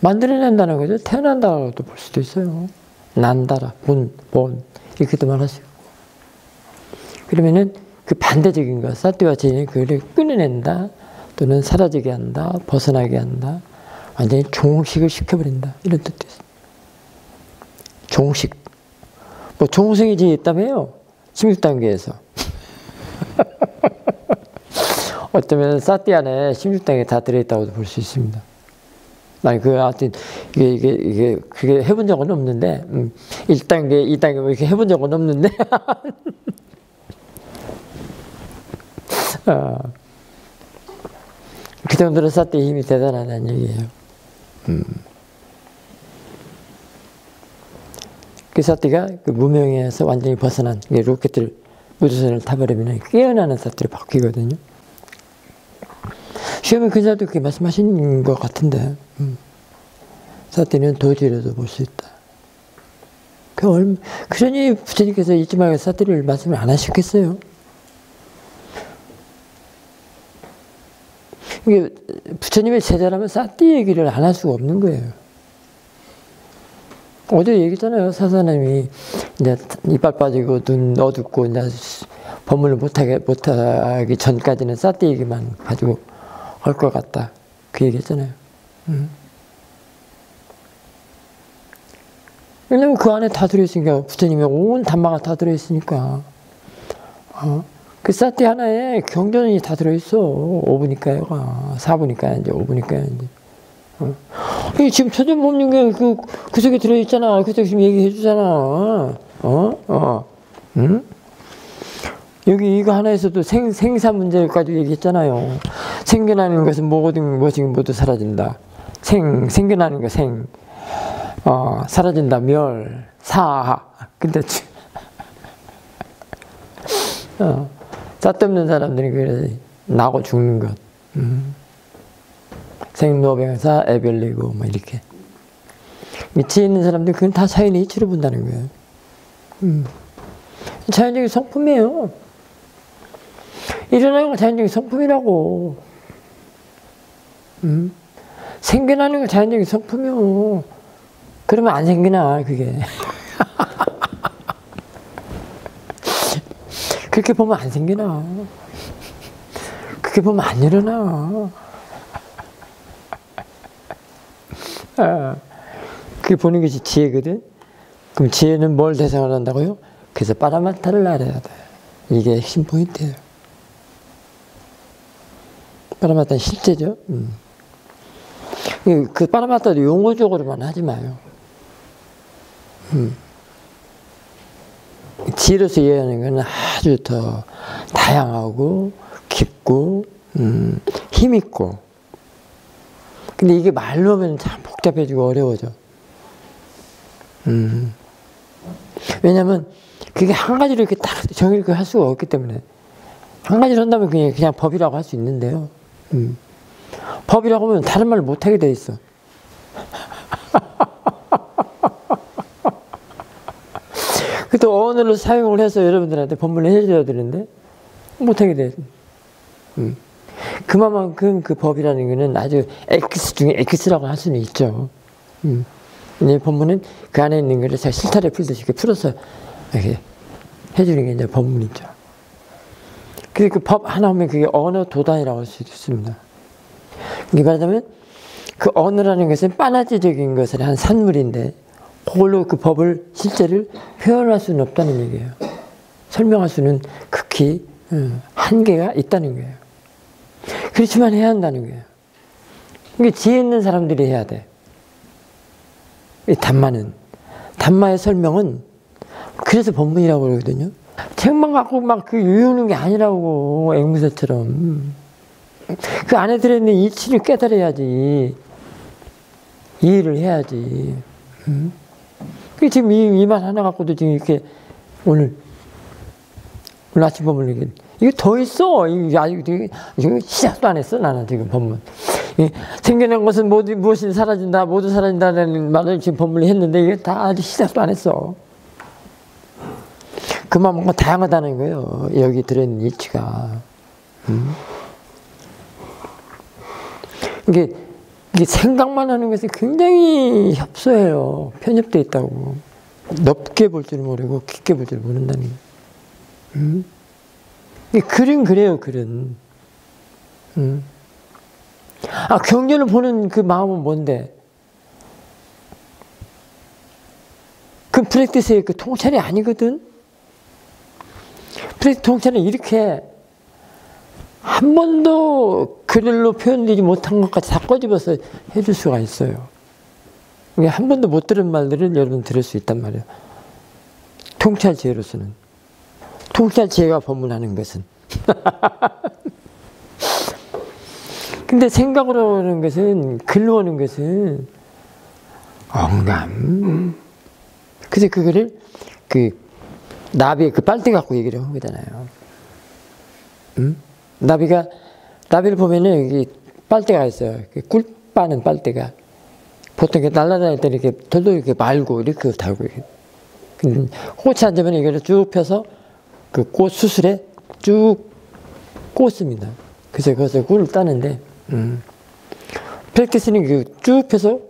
만들어낸다는 거죠. 태어난다라고도 볼 수도 있어요. 난다라, 본, 본 이렇게도 말할 수 있고. 그러면은 그 반대적인 것, 사띠와 진이 그걸 끊어낸다, 또는 사라지게 한다, 벗어나게 한다, 완전히 종식을 시켜버린다 이런 뜻도 있어요. 종식. 뭐 종식이 지금 있다며요. 십육 단계에서. 어쩌면 사띠 안에 십육 단계 다 들어있다고도 볼 수 있습니다. 아니, 그, 하여튼, 이게, 이게, 이게, 그게 해본 적은 없는데, 음, 일 단계, 이 단계, 뭐 이렇게 해본 적은 없는데, 어, 그 정도로 사띠의 힘이 대단하다는 얘기예요. 음. 그 사띠가 그 무명에서 완전히 벗어난, 로켓들, 우주선을 타버리면 깨어나는 사띠로 바뀌거든요. 시험의 근사도 그렇게 말씀하신 것 같은데, 음. 사띠는 도지로도 볼 수 있다. 그 얼마, 그러니 부처님께서 잊지 말고 사띠를 말씀을 안 하셨겠어요? 이게 부처님의 제자라면 사띠 얘기를 안 할 수가 없는 거예요. 어제 얘기했잖아요. 사사님이 이제 이빨 빠지고 눈 어둡고 이제 법문을 못하게, 못하기 전까지는 사띠 얘기만 가지고 할 것 같다. 그 얘기 했잖아요. 음. 왜냐면 그 안에 다 들어있으니까, 부처님의 온 단마가 다 들어있으니까. 어? 그 사띠 하나에 경전이 다 들어있어. 오분이까요가. 사분이까야, 이제 오분이까야, 이제. 어? 지금 천전법륜경 그, 그 속에 들어있잖아. 그 속에 지금 얘기해주잖아. 어? 어? 응? 여기 이거 하나에서도 생, 생사 문제까지 얘기했잖아요. 생겨나는 것은 뭐든 뭐든 모두 사라진다. 생, 생겨나는 거 생. 어, 사라진다, 멸, 사. 근데, 어, 사띠 없는 사람들이 그래, 나고 죽는 것. 음. 생로병사, 애별리고, 뭐, 이렇게. 밑에 있는 사람들이 그건 다 자연의 이치로 본다는 거예요. 음. 자연적인 성품이에요. 일어나는 건 자연적인 성품이라고. 음? 생겨나는 건 자연적인 성품이요. 그러면 안 생겨나, 그게. 그렇게 보면 안 생겨나. 그렇게 보면 안 일어나. 아, 그게 보는 것이 지혜거든. 그럼 지혜는 뭘 대상을 한다고요? 그래서 파라마타를 알아야 돼. 이게 핵심 포인트예요. 파라마타는 실제죠. 음. 그 파라마타도 용어적으로만 하지 마요. 음. 지혜로서 이해하는 건 아주 더 다양하고 깊고 음, 힘 있고. 근데 이게 말로 하면 참 복잡해지고 어려워져. 음. 왜냐면 그게 한 가지로 이렇게 딱 정의를 할 수가 없기 때문에. 한 가지를 한다면 그냥, 그냥 법이라고 할 수 있는데요. 음. 법이라고 하면 다른 말을 못하게 돼 있어. 그것도 어원으로 사용을 해서 여러분들한테 법문을 해줘야 되는데, 못하게 돼. 음. 그만큼 그 법이라는 거는 아주 X 중에 X라고 할 수는 있죠. 음. 이제 법문은 그 안에 있는 거를 잘 실타래 풀듯이 이렇게 풀어서 이렇게 해주는 게 이제 법문이죠. 그래서 그 법 하나 하면 그게 언어 도단이라고 할 수 있습니다. 이게 말하자면 그 언어라는 것은 빠나지적인 것을 한 산물인데, 그걸로 그 법을, 실제를 표현할 수는 없다는 얘기예요. 설명할 수는 극히 한계가 있다는 거예요. 그렇지만 해야 한다는 거예요. 이게 지혜 있는 사람들이 해야 돼. 이 단마는, 단마의 설명은, 그래서 법문이라고 그러거든요. 책만 갖고 막 그 외우는 게 아니라고, 앵무새처럼. 그 안에 들어있는 이치를 깨달아야지. 이해를 해야지. 응? 그 지금 이, 이 맛 하나 갖고도 지금 이렇게 오늘, 오늘 아침 법문을 읽은. 이거 더 있어. 이거 아직, 이거 시작도 안 했어. 나는 지금 법문. 생겨난 것은 모두, 무엇이 사라진다, 모두 사라진다는 말을 지금 법문을 했는데 이게 다 아직 시작도 안 했어. 그만 뭔가 다양하다는 거예요. 여기 들어있는 이치가. 음? 이게, 이게 생각만 하는 것이 굉장히 협소해요. 편협되어 있다고. 넓게 볼 줄 모르고 깊게 볼 줄 모른다는 거예요. 음? 글은 그래요, 글은. 음? 아, 경전을 보는 그 마음은 뭔데? 그 프랙티스의 그 통찰이 아니거든? 프랙티스 통찰은 이렇게 한 번도 글로 표현되지 못한 것까지 다 꺼집어서 해줄 수가 있어요. 한 번도 못 들은 말들을 여러분 들을 수 있단 말이에요. 통찰 지혜로서는. 통찰 지혜가 법문하는 것은. 근데 생각으로 오는 것은, 글로 오는 것은, 엉감. 그래서 그거를, 그, 나비의 그 빨대 갖고 얘기를 한 거잖아요. 응? 나비가, 나비를 보면은 여기 빨대가 있어요. 꿀 빠는 빨대가. 보통 이렇게 날아다닐 때 이렇게 돌돌 이렇게 말고 이렇게 달고. 근데 꽃이 앉으면 이거를 쭉 펴서 그 꽃 수술에 쭉 꽂습니다. 그래서 그것을 꿀을 따는데, 음. 프랙티스는 그 쭉 펴서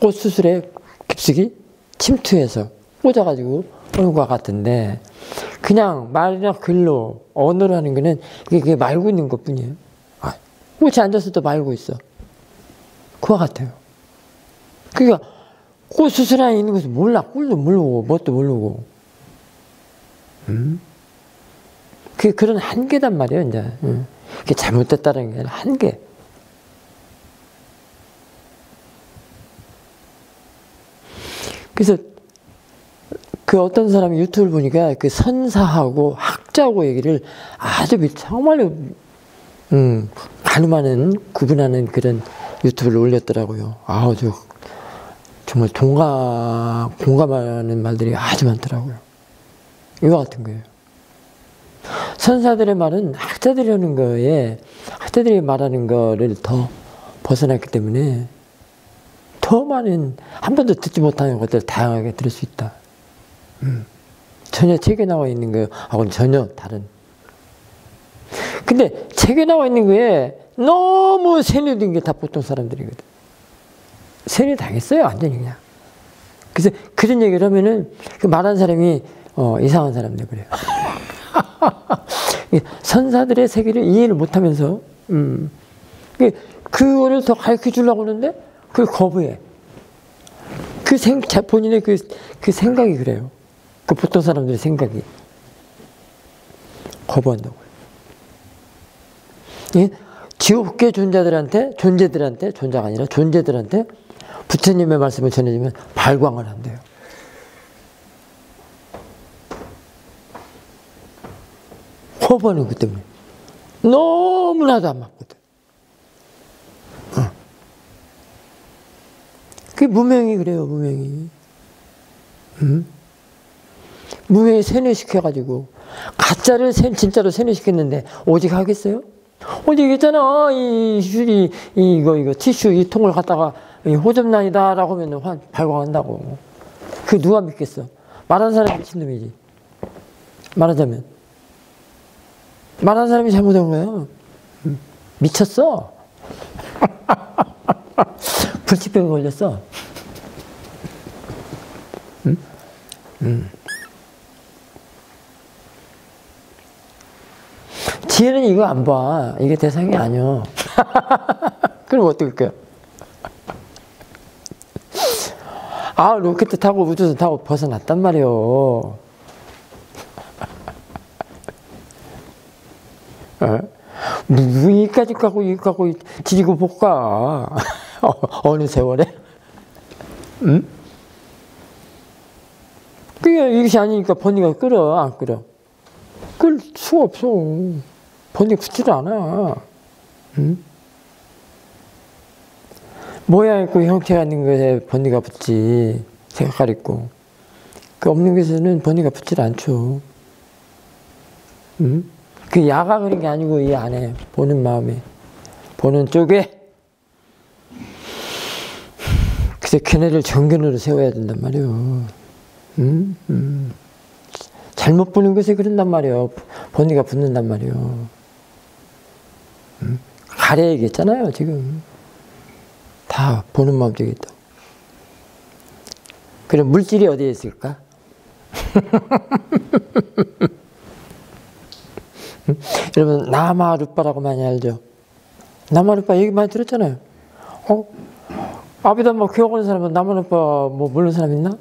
꽃 수술에 깊숙이 침투해서 꽂아가지고 오는 것 같은데, 그냥 말이나 글로, 언어로 하는 거는 그게 말고 있는 것 뿐이에요. 아, 꽃이 앉아서도 말고 있어. 그와 같아요. 그러니까 꽃 수술 안에 있는 것은 몰라. 꿀도 모르고, 뭣도 모르고. 음? 그게 그런 한계단 말이에요, 이제. 음. 그게 잘못됐다는 게 아니라 한계. 그래서 그 어떤 사람이 유튜브를 보니까 그 선사하고 학자하고 얘기를 아주 정말로 음, 가늠하는, 구분하는 그런 유튜브를 올렸더라고요. 아우, 저 정말 동감, 공감하는 말들이 아주 많더라고요. 이와 같은 거예요. 선사들의 말은 학자들이 하는 거에, 학자들이 말하는 거를 더 벗어났기 때문에 더 많은, 한 번도 듣지 못하는 것들을 다양하게 들을 수 있다. 음. 전혀 책에 나와 있는 거하고는 전혀 다른. 근데 책에 나와 있는 거에 너무 세뇌된 게 다 보통 사람들이거든. 세뇌당했어요, 완전히 그냥. 그래서 그런 얘기를 하면은 그 말하는 사람이 어, 이상한 사람 되버려요. 선사들의 세계를 이해를 못하면서 음. 그거를 더 가르쳐 주려고 하는데 그걸 거부해. 그 생, 본인의 그, 그 생각이 그래요. 그 보통 사람들의 생각이 거부한다고요. 예? 지옥계 존재들한테 존재들한테 존재가 아니라 존재들한테 부처님의 말씀을 전해주면 발광을 한대요. 거부하는 것 때문에 너무나도 안 맞거든. 어. 그게 무명이 그래요, 무명이. 응? 무명이 세뇌시켜가지고 가짜를 세, 진짜로 세뇌시켰는데 오직 하겠어요? 오직 있잖아. 이 휴지, 이, 이거 이거 티슈 이 통을 갖다가 호접란이다라고 하면 환 발광한다고. 그 누가 믿겠어? 말하는 사람이 미친놈이지. 말하자면. 말하는 사람이 잘못한 거예요. 미쳤어. 불치병에 걸렸어. 응? 응. 지혜는 이거 안 봐. 이게 대상이 아니야. 그럼 어떨까요? 아, 로켓 타고 우주선 타고 벗어났단 말이에요. 어? 무기까지 갖고, 이 갖고, 지지고 볶아. 어, 어느 세월에? 응? 그게 이것이 아니니까 번뇌가 끌어, 안 끌어? 수가 없어. 본인이 굳질 않아. 응? 모양 있고 형태가 있는 것에 본의가 붙지, 색깔 있고. 그 없는 것에는 본의가 붙질 않죠. 응? 그 야가 그런 게 아니고 이 안에, 보는 마음에, 보는 쪽에. 그래서 걔네를 정견으로 세워야 된단 말이에요. 응? 응. 잘못 보는 것에 그런단 말이에요. 본의가 붙는단 말이에요. 응? 가려 얘기했잖아요, 지금. 다 보는 마음 쪽에 있다. 그럼 물질이 어디에 있을까? 음? 여러분 나마루빠라고 많이 알죠? 나마루빠 얘기 많이 들었잖아요. 어? 아비다 뭐 기억하는 사람은 나마루빠 뭐 모르는 사람 있나?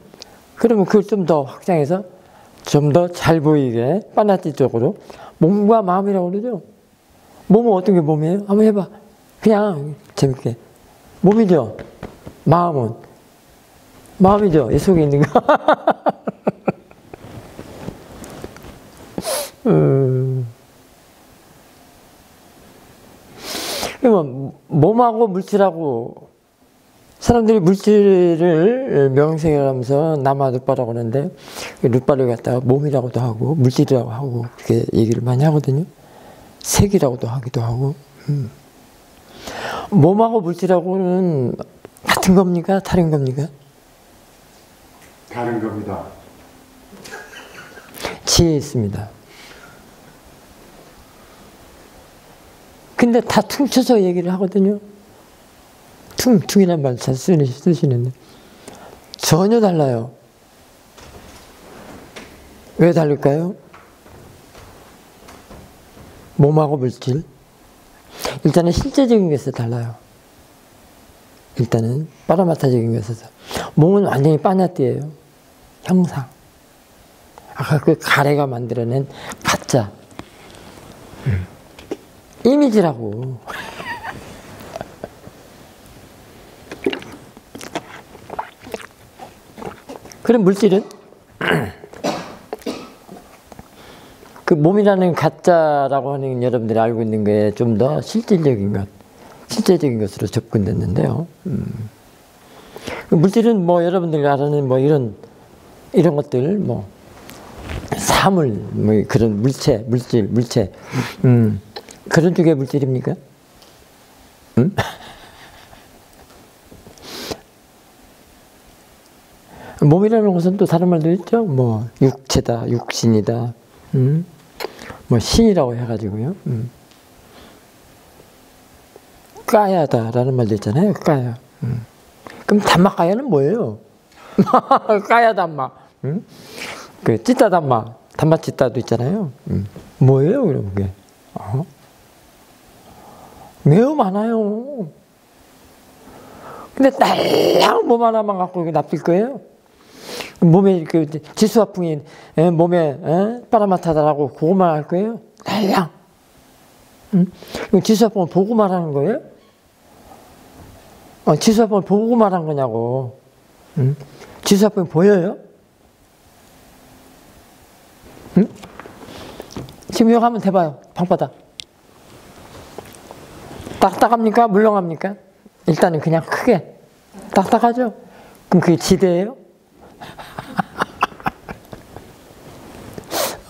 그러면 그걸 좀 더 확장해서 좀 더 잘 보이게 빠나띠 쪽으로 몸과 마음이라고 그러죠? 몸은 어떤 게 몸이에요? 한번 해봐. 그냥 재밌게. 몸이죠? 마음은? 마음이죠? 이 속에 있는 거. 음. 그러면 몸하고 물질하고, 사람들이 물질을 명생하면서 남아 루빠라고 하는데, 루빠를 갖다가 몸이라고도 하고, 물질이라고 하고, 그렇게 얘기를 많이 하거든요. 색이라고도 하기도 하고. 음. 몸하고 물질하고는 같은 겁니까? 다른 겁니까? 다른 겁니다. 지혜 있습니다. 근데 다 퉁쳐서 얘기를 하거든요. 퉁, 퉁이란 말 잘 쓰시는데. 전혀 달라요. 왜 다를까요? 몸하고 물질. 일단은 실제적인 것에서 달라요. 일단은 빠라마타적인 것에서. 몸은 완전히 빠나띠예요. 형상. 아까 그 가래가 만들어낸 가짜. 음. 이미지라고. 그럼 물질은? 그 몸이라는 가짜라고 하는 여러분들이 알고 있는 게 좀 더 실질적인 것, 실제적인 것으로 접근됐는데요. 음. 물질은 뭐 여러분들이 알아는 뭐 이런, 이런 것들, 뭐, 사물, 뭐 그런 물체, 물질, 물체. 음. 그런 쪽의 물질입니까? 음? 몸이라는 것은 또 다른 말도 있죠. 뭐, 육체다, 육신이다. 음, 뭐, 신이라고 해가지고요. 음. 까야다라는 말도 있잖아요. 까야. 음. 그럼 단마까야는 뭐예요? 까야단마. 음? 그, 찌따단마. 단마찌따도 있잖아요. 음. 뭐예요, 그럼 그게? 어? 매우 많아요. 근데 딸랑 몸 하나만 갖고 납칠 거예요? 몸에 그 지수화풍이 몸에 에? 빠라마타다라고 그거만 할 거예요? 달랑. 응? 지수화풍을 보고 말하는 거예요? 어, 지수화풍을 보고 말한 거냐고. 응? 지수화풍이 보여요? 응? 지금 이거 한번 대봐요. 방바닥. 딱딱합니까? 물렁합니까? 일단은 그냥 크게. 딱딱하죠? 그럼 그게 지대예요?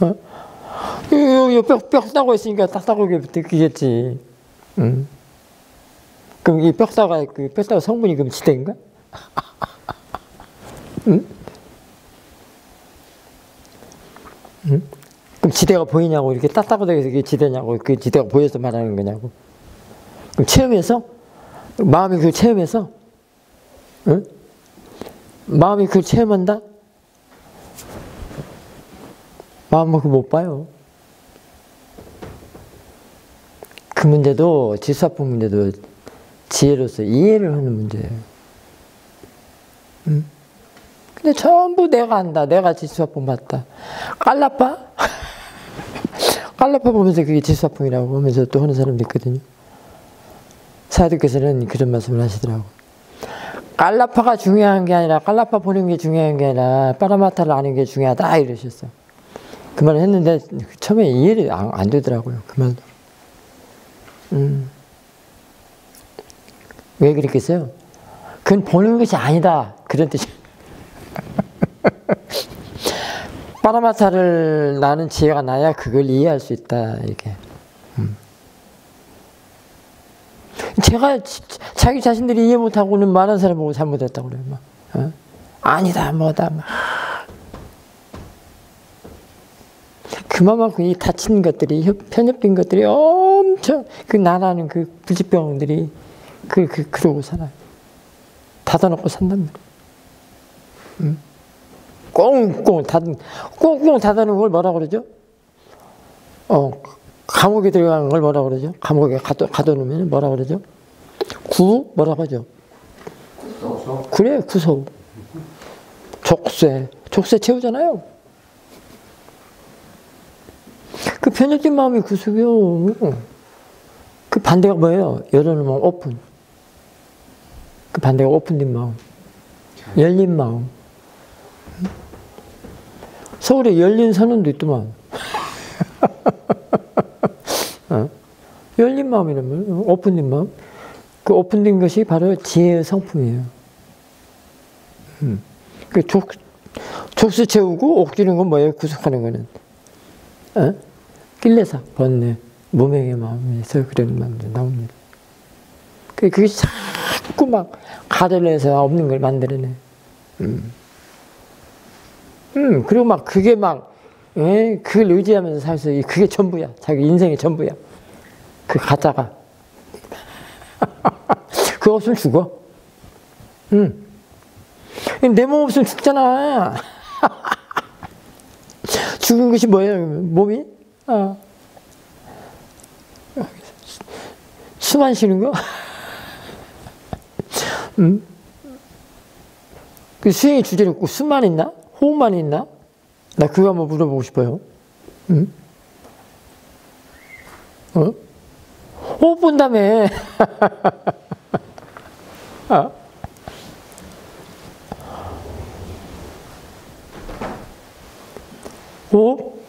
어? 이거 뼈, 뼈 싸고 있으니까 딱 싸고 붙겠지. 응? 그럼 이 뼈 싸가, 그 뼈 싸가 성분이 그럼 지대인가? 응? 응? 그럼 지대가 보이냐고, 이렇게 딱딱하게 이게 지대냐고, 그 지대가 보여서 말하는 거냐고. 그럼 체험해서? 마음이 그걸 체험해서? 응? 마음이 그걸 체험한다? 마음은 그걸 못 봐요. 그 문제도, 지수화풍 문제도 지혜로서 이해를 하는 문제예요. 응? 근데 전부 내가 안다. 내가 지수화풍 봤다. 깔라빠? 깔라빠 보면서 그게 지수화풍이라고 하면서 또 하는 사람도 있거든요. 사도께서는 그런 말씀을 하시더라고요. 깔라파가 중요한 게 아니라, 깔라파 보는 게 중요한 게 아니라, 빠라마타를 아는 게 중요하다, 이러셨어. 그 말을 했는데 처음에 이해를 안, 안 되더라고요. 그 말도. 음. 왜 그랬겠어요? 그건 보는 것이 아니다. 그런 뜻이에요. 파라마타를 나는 지혜가 나야 그걸 이해할 수 있다. 이렇게. 음. 제가 자기 자신들이 이해 못하고는 많은 사람 보고 잘못했다고 그래요. 막. 어? 아니다, 뭐다. 막. 그만큼 이 다친 것들이, 편협된 것들이 엄청, 그 나라는 그 부지병들이 그, 그, 그러고 살아요. 닫아놓고 산단 말이에요. 응? 꽁꽁 닫, 꽁꽁 닫아놓은 걸 뭐라 그러죠? 어, 감옥에 들어가는 걸 뭐라 그러죠? 감옥에 가둬, 가둬놓으면 뭐라 그러죠? 구? 뭐라고 하죠? 그래, 구속. 족쇄. 족쇄 채우잖아요. 그 편협된 마음이 구속이요. 그 반대가 뭐예요? 열어놓은 마음, 오픈. 그 반대가 오픈된 마음. 열린 마음. 서울에 열린 선언도 있더만. 어? 열린 마음이란 말이에요. 오픈된 마음. 그 오픈된 것이 바로 지혜의 성품이에요. 음. 그 족, 족수 채우고 옥주는 건 뭐예요? 구속하는 거는. 어? 낄레사, 번뇌, 무명의 마음에서 그런 마음이 나옵니다. 그게 자꾸 막 가려를 해서 없는 걸 만들어내. 음. 음, 그리고 막 그게 막, 에? 그걸 의지하면서 살면서 그게 전부야. 자기 인생의 전부야. 그 가짜가. 그거 없으면 죽어. 음. 내 몸 없으면 죽잖아. 죽은 것이 뭐예요? 몸이? 어. 숨 안 쉬는 거? 음? 그 수행의 주제는 숨만 있나? 호흡만 있나? 나 그거 한번 물어보고 싶어요. 음? 어? 호흡 본다며. 아? 호흡?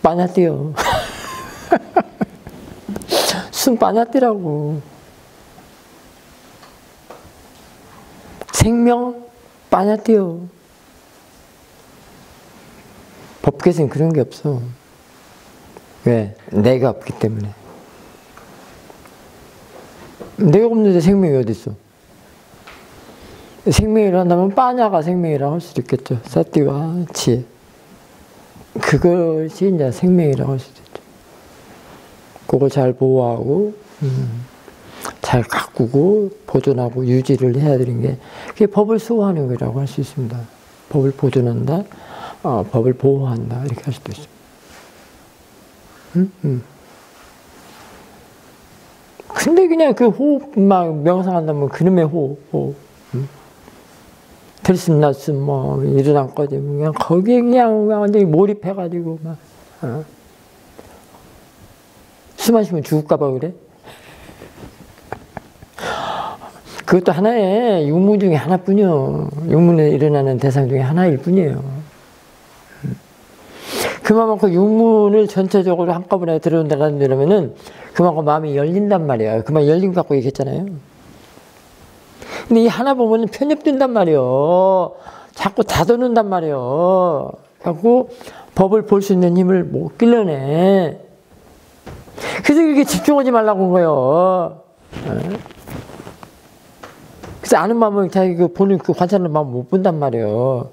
빠나뛰어. 숨 빠나뛰라고. 생명? 빠나뛰어. 법계에서는 그런 게 없어. 왜? 내가 없기 때문에. 내가 없는데 생명이 어딨어? 생명이라 한다면 빠냐가 생명이라고 할 수도 있겠죠. 사띠와 지혜. 그것이 이제 생명이라고 할 수도 있죠. 그걸 잘 보호하고, 음, 잘 가꾸고, 보존하고, 유지를 해야 되는 게, 그게 법을 수호하는 거라고 할 수 있습니다. 법을 보존한다, 어, 법을 보호한다, 이렇게 할 수도 있습니다. 음? 음. 근데 그냥 그 호흡, 막 명상한다면 그놈의 호흡, 호흡. 음? 들숨, 낮숨, 뭐, 일어난 거지. 그냥 거기에 그냥 완전히 몰입해가지고, 막, 어. 술 마시면 죽을까봐 그래? 그것도 하나의 육문 중에 하나뿐이요. 육문에 일어나는 대상 중에 하나일 뿐이에요. 그만큼 육문을 전체적으로 한꺼번에 들어온다는 데라면은 그만큼 마음이 열린단 말이에요. 그만 열린 것 갖고 얘기했잖아요. 근데 이 하나 보면은 편협된단 말이요. 자꾸 다듬는단 말이요. 자꾸 법을 볼 수 있는 힘을 못 길러내. 그래서 그렇게 집중하지 말라고 한 거예요. 그래서 아는 마음은 자기 그 보는 그 관찰하는 마음 못 본단 말이요.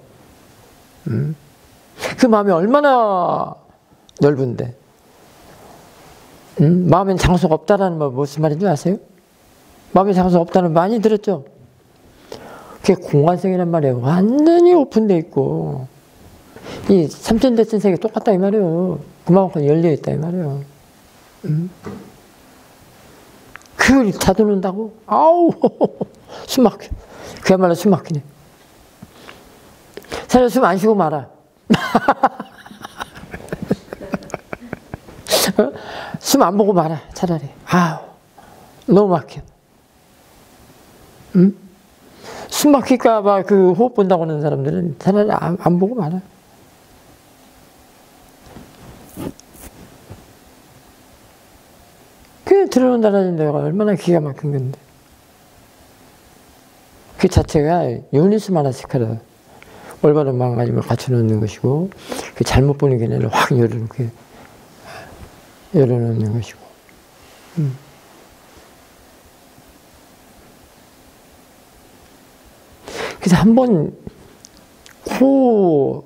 음? 그 마음이 얼마나 넓은데. 음? 마음엔 장소가 없다라는 말 무슨 말인지 아세요? 마음에 장소가 없다는 말 많이 들었죠? 그게 공간성이란 말이에요. 완전히 오픈되어 있고, 이 삼천대천 세계 똑같다, 이 말이에요. 그만큼 열려있다, 이 말이에요. 음? 그걸 다듬는다고? 아우, 숨 막혀. 그야말로 숨 막히네. 사실 숨 안 쉬고 말아. 어? 숨 안 보고 말아, 차라리. 아우, 너무 막혀. 음? 숨 막힐까봐 그 호흡 본다고 하는 사람들은 차라리 안, 안 보고 말아요. 매일 들어온다는 데가 얼마나 기가 막힌 건데. 그 자체가 요니스만 하시카라. 올바른 마음가짐을 갖춰놓는 것이고, 그 잘못 보는 게 아니라 확 열어놓게, 열어놓는 것이고. 음. 그래서 한번 코,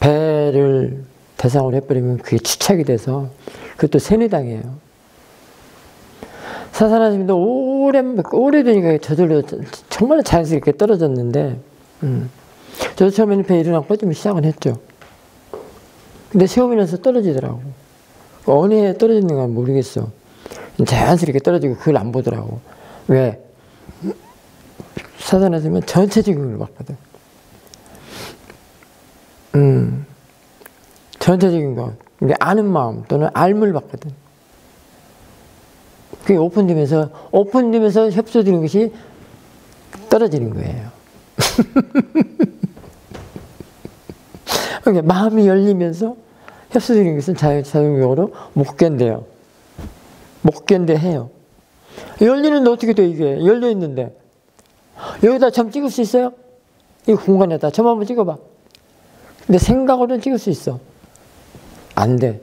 배를 대상으로 해버리면 그게 집착이 돼서 그것도 세뇌당해요. 사사나 지금도 오래, 오래되니까 저절로 정말 자연스럽게 떨어졌는데, 음. 저도 처음에는 배 일어나고 꺼지면 시작은 했죠. 근데 시험이 나서 떨어지더라고. 어느 해에 떨어지는 건 모르겠어. 자연스럽게 떨어지고 그걸 안 보더라고. 왜? 사사나 지금은 전체적인 걸 봤거든. 음. 전체적인 거. 근데 아는 마음 또는 알물 봤거든. 그게 오픈되면서, 오픈되면서 협소되는 것이 떨어지는 거예요. 그러니까 마음이 열리면서 협소되는 것은 자연, 자동적으로 못 견뎌요. 못 견뎌해요. 열리는데 어떻게 돼, 이게? 열려있는데. 여기다 점 찍을 수 있어요? 이 공간에다 점 한번 찍어봐. 근데 생각으로는 찍을 수 있어. 안 돼.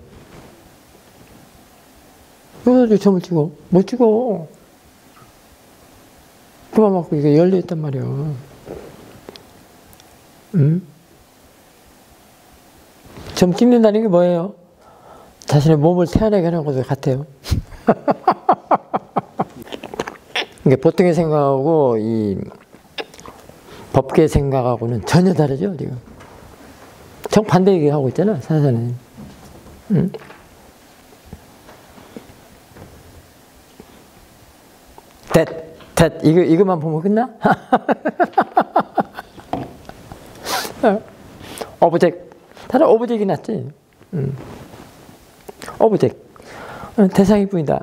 여기다 점을 찍어. 못 찍어. 그만 맞고 이게 열려있단 말이야. 음? 점 찍는다는 게 뭐예요? 자신의 몸을 태어나게 하는 것도 같아요. 그러니까 보통의 생각하고 이 법계 생각하고는 전혀 다르죠, 지금. 정반대 얘기하고 있잖아, 사사는. 음? 댓, 댓, 이거, 이것만 보면 끝나? 오브젝. 다른 오브젝이 낫지. 음. 오브젝. 대상일 뿐이다.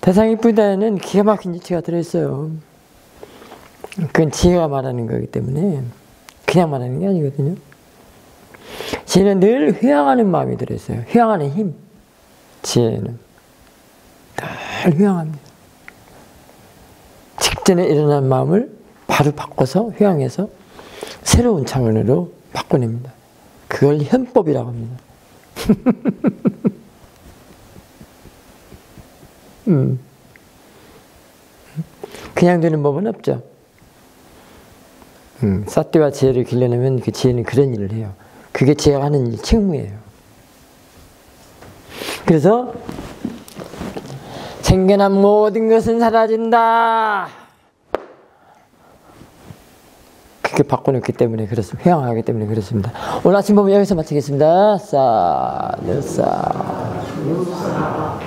대상일 뿐이다에는 기가 막힌 이치가 들어있어요. 그건 지혜가 말하는 거기 때문에 그냥 말하는 게 아니거든요. 지혜는 늘 회항하는 마음이 들어있어요. 회항하는 힘. 지혜는 늘 회항합니다. 직전에 일어난 마음을 바로 바꿔서 회항해서 새로운 차원으로 바꿔냅니다. 그걸 현법이라고 합니다. 음. 그냥 되는 법은 없죠. 음. 사띠와 지혜를 길러내면 그 지혜는 그런 일을 해요. 그게 지혜가 하는 일, 책무예요. 그래서 생겨난 모든 것은 사라진다. 그렇게 바꿔놓기 때문에 그렇습니다. 회항하기 때문에 그렇습니다. 오늘 아침 법은 여기서 마치겠습니다. 싸, 늘싸.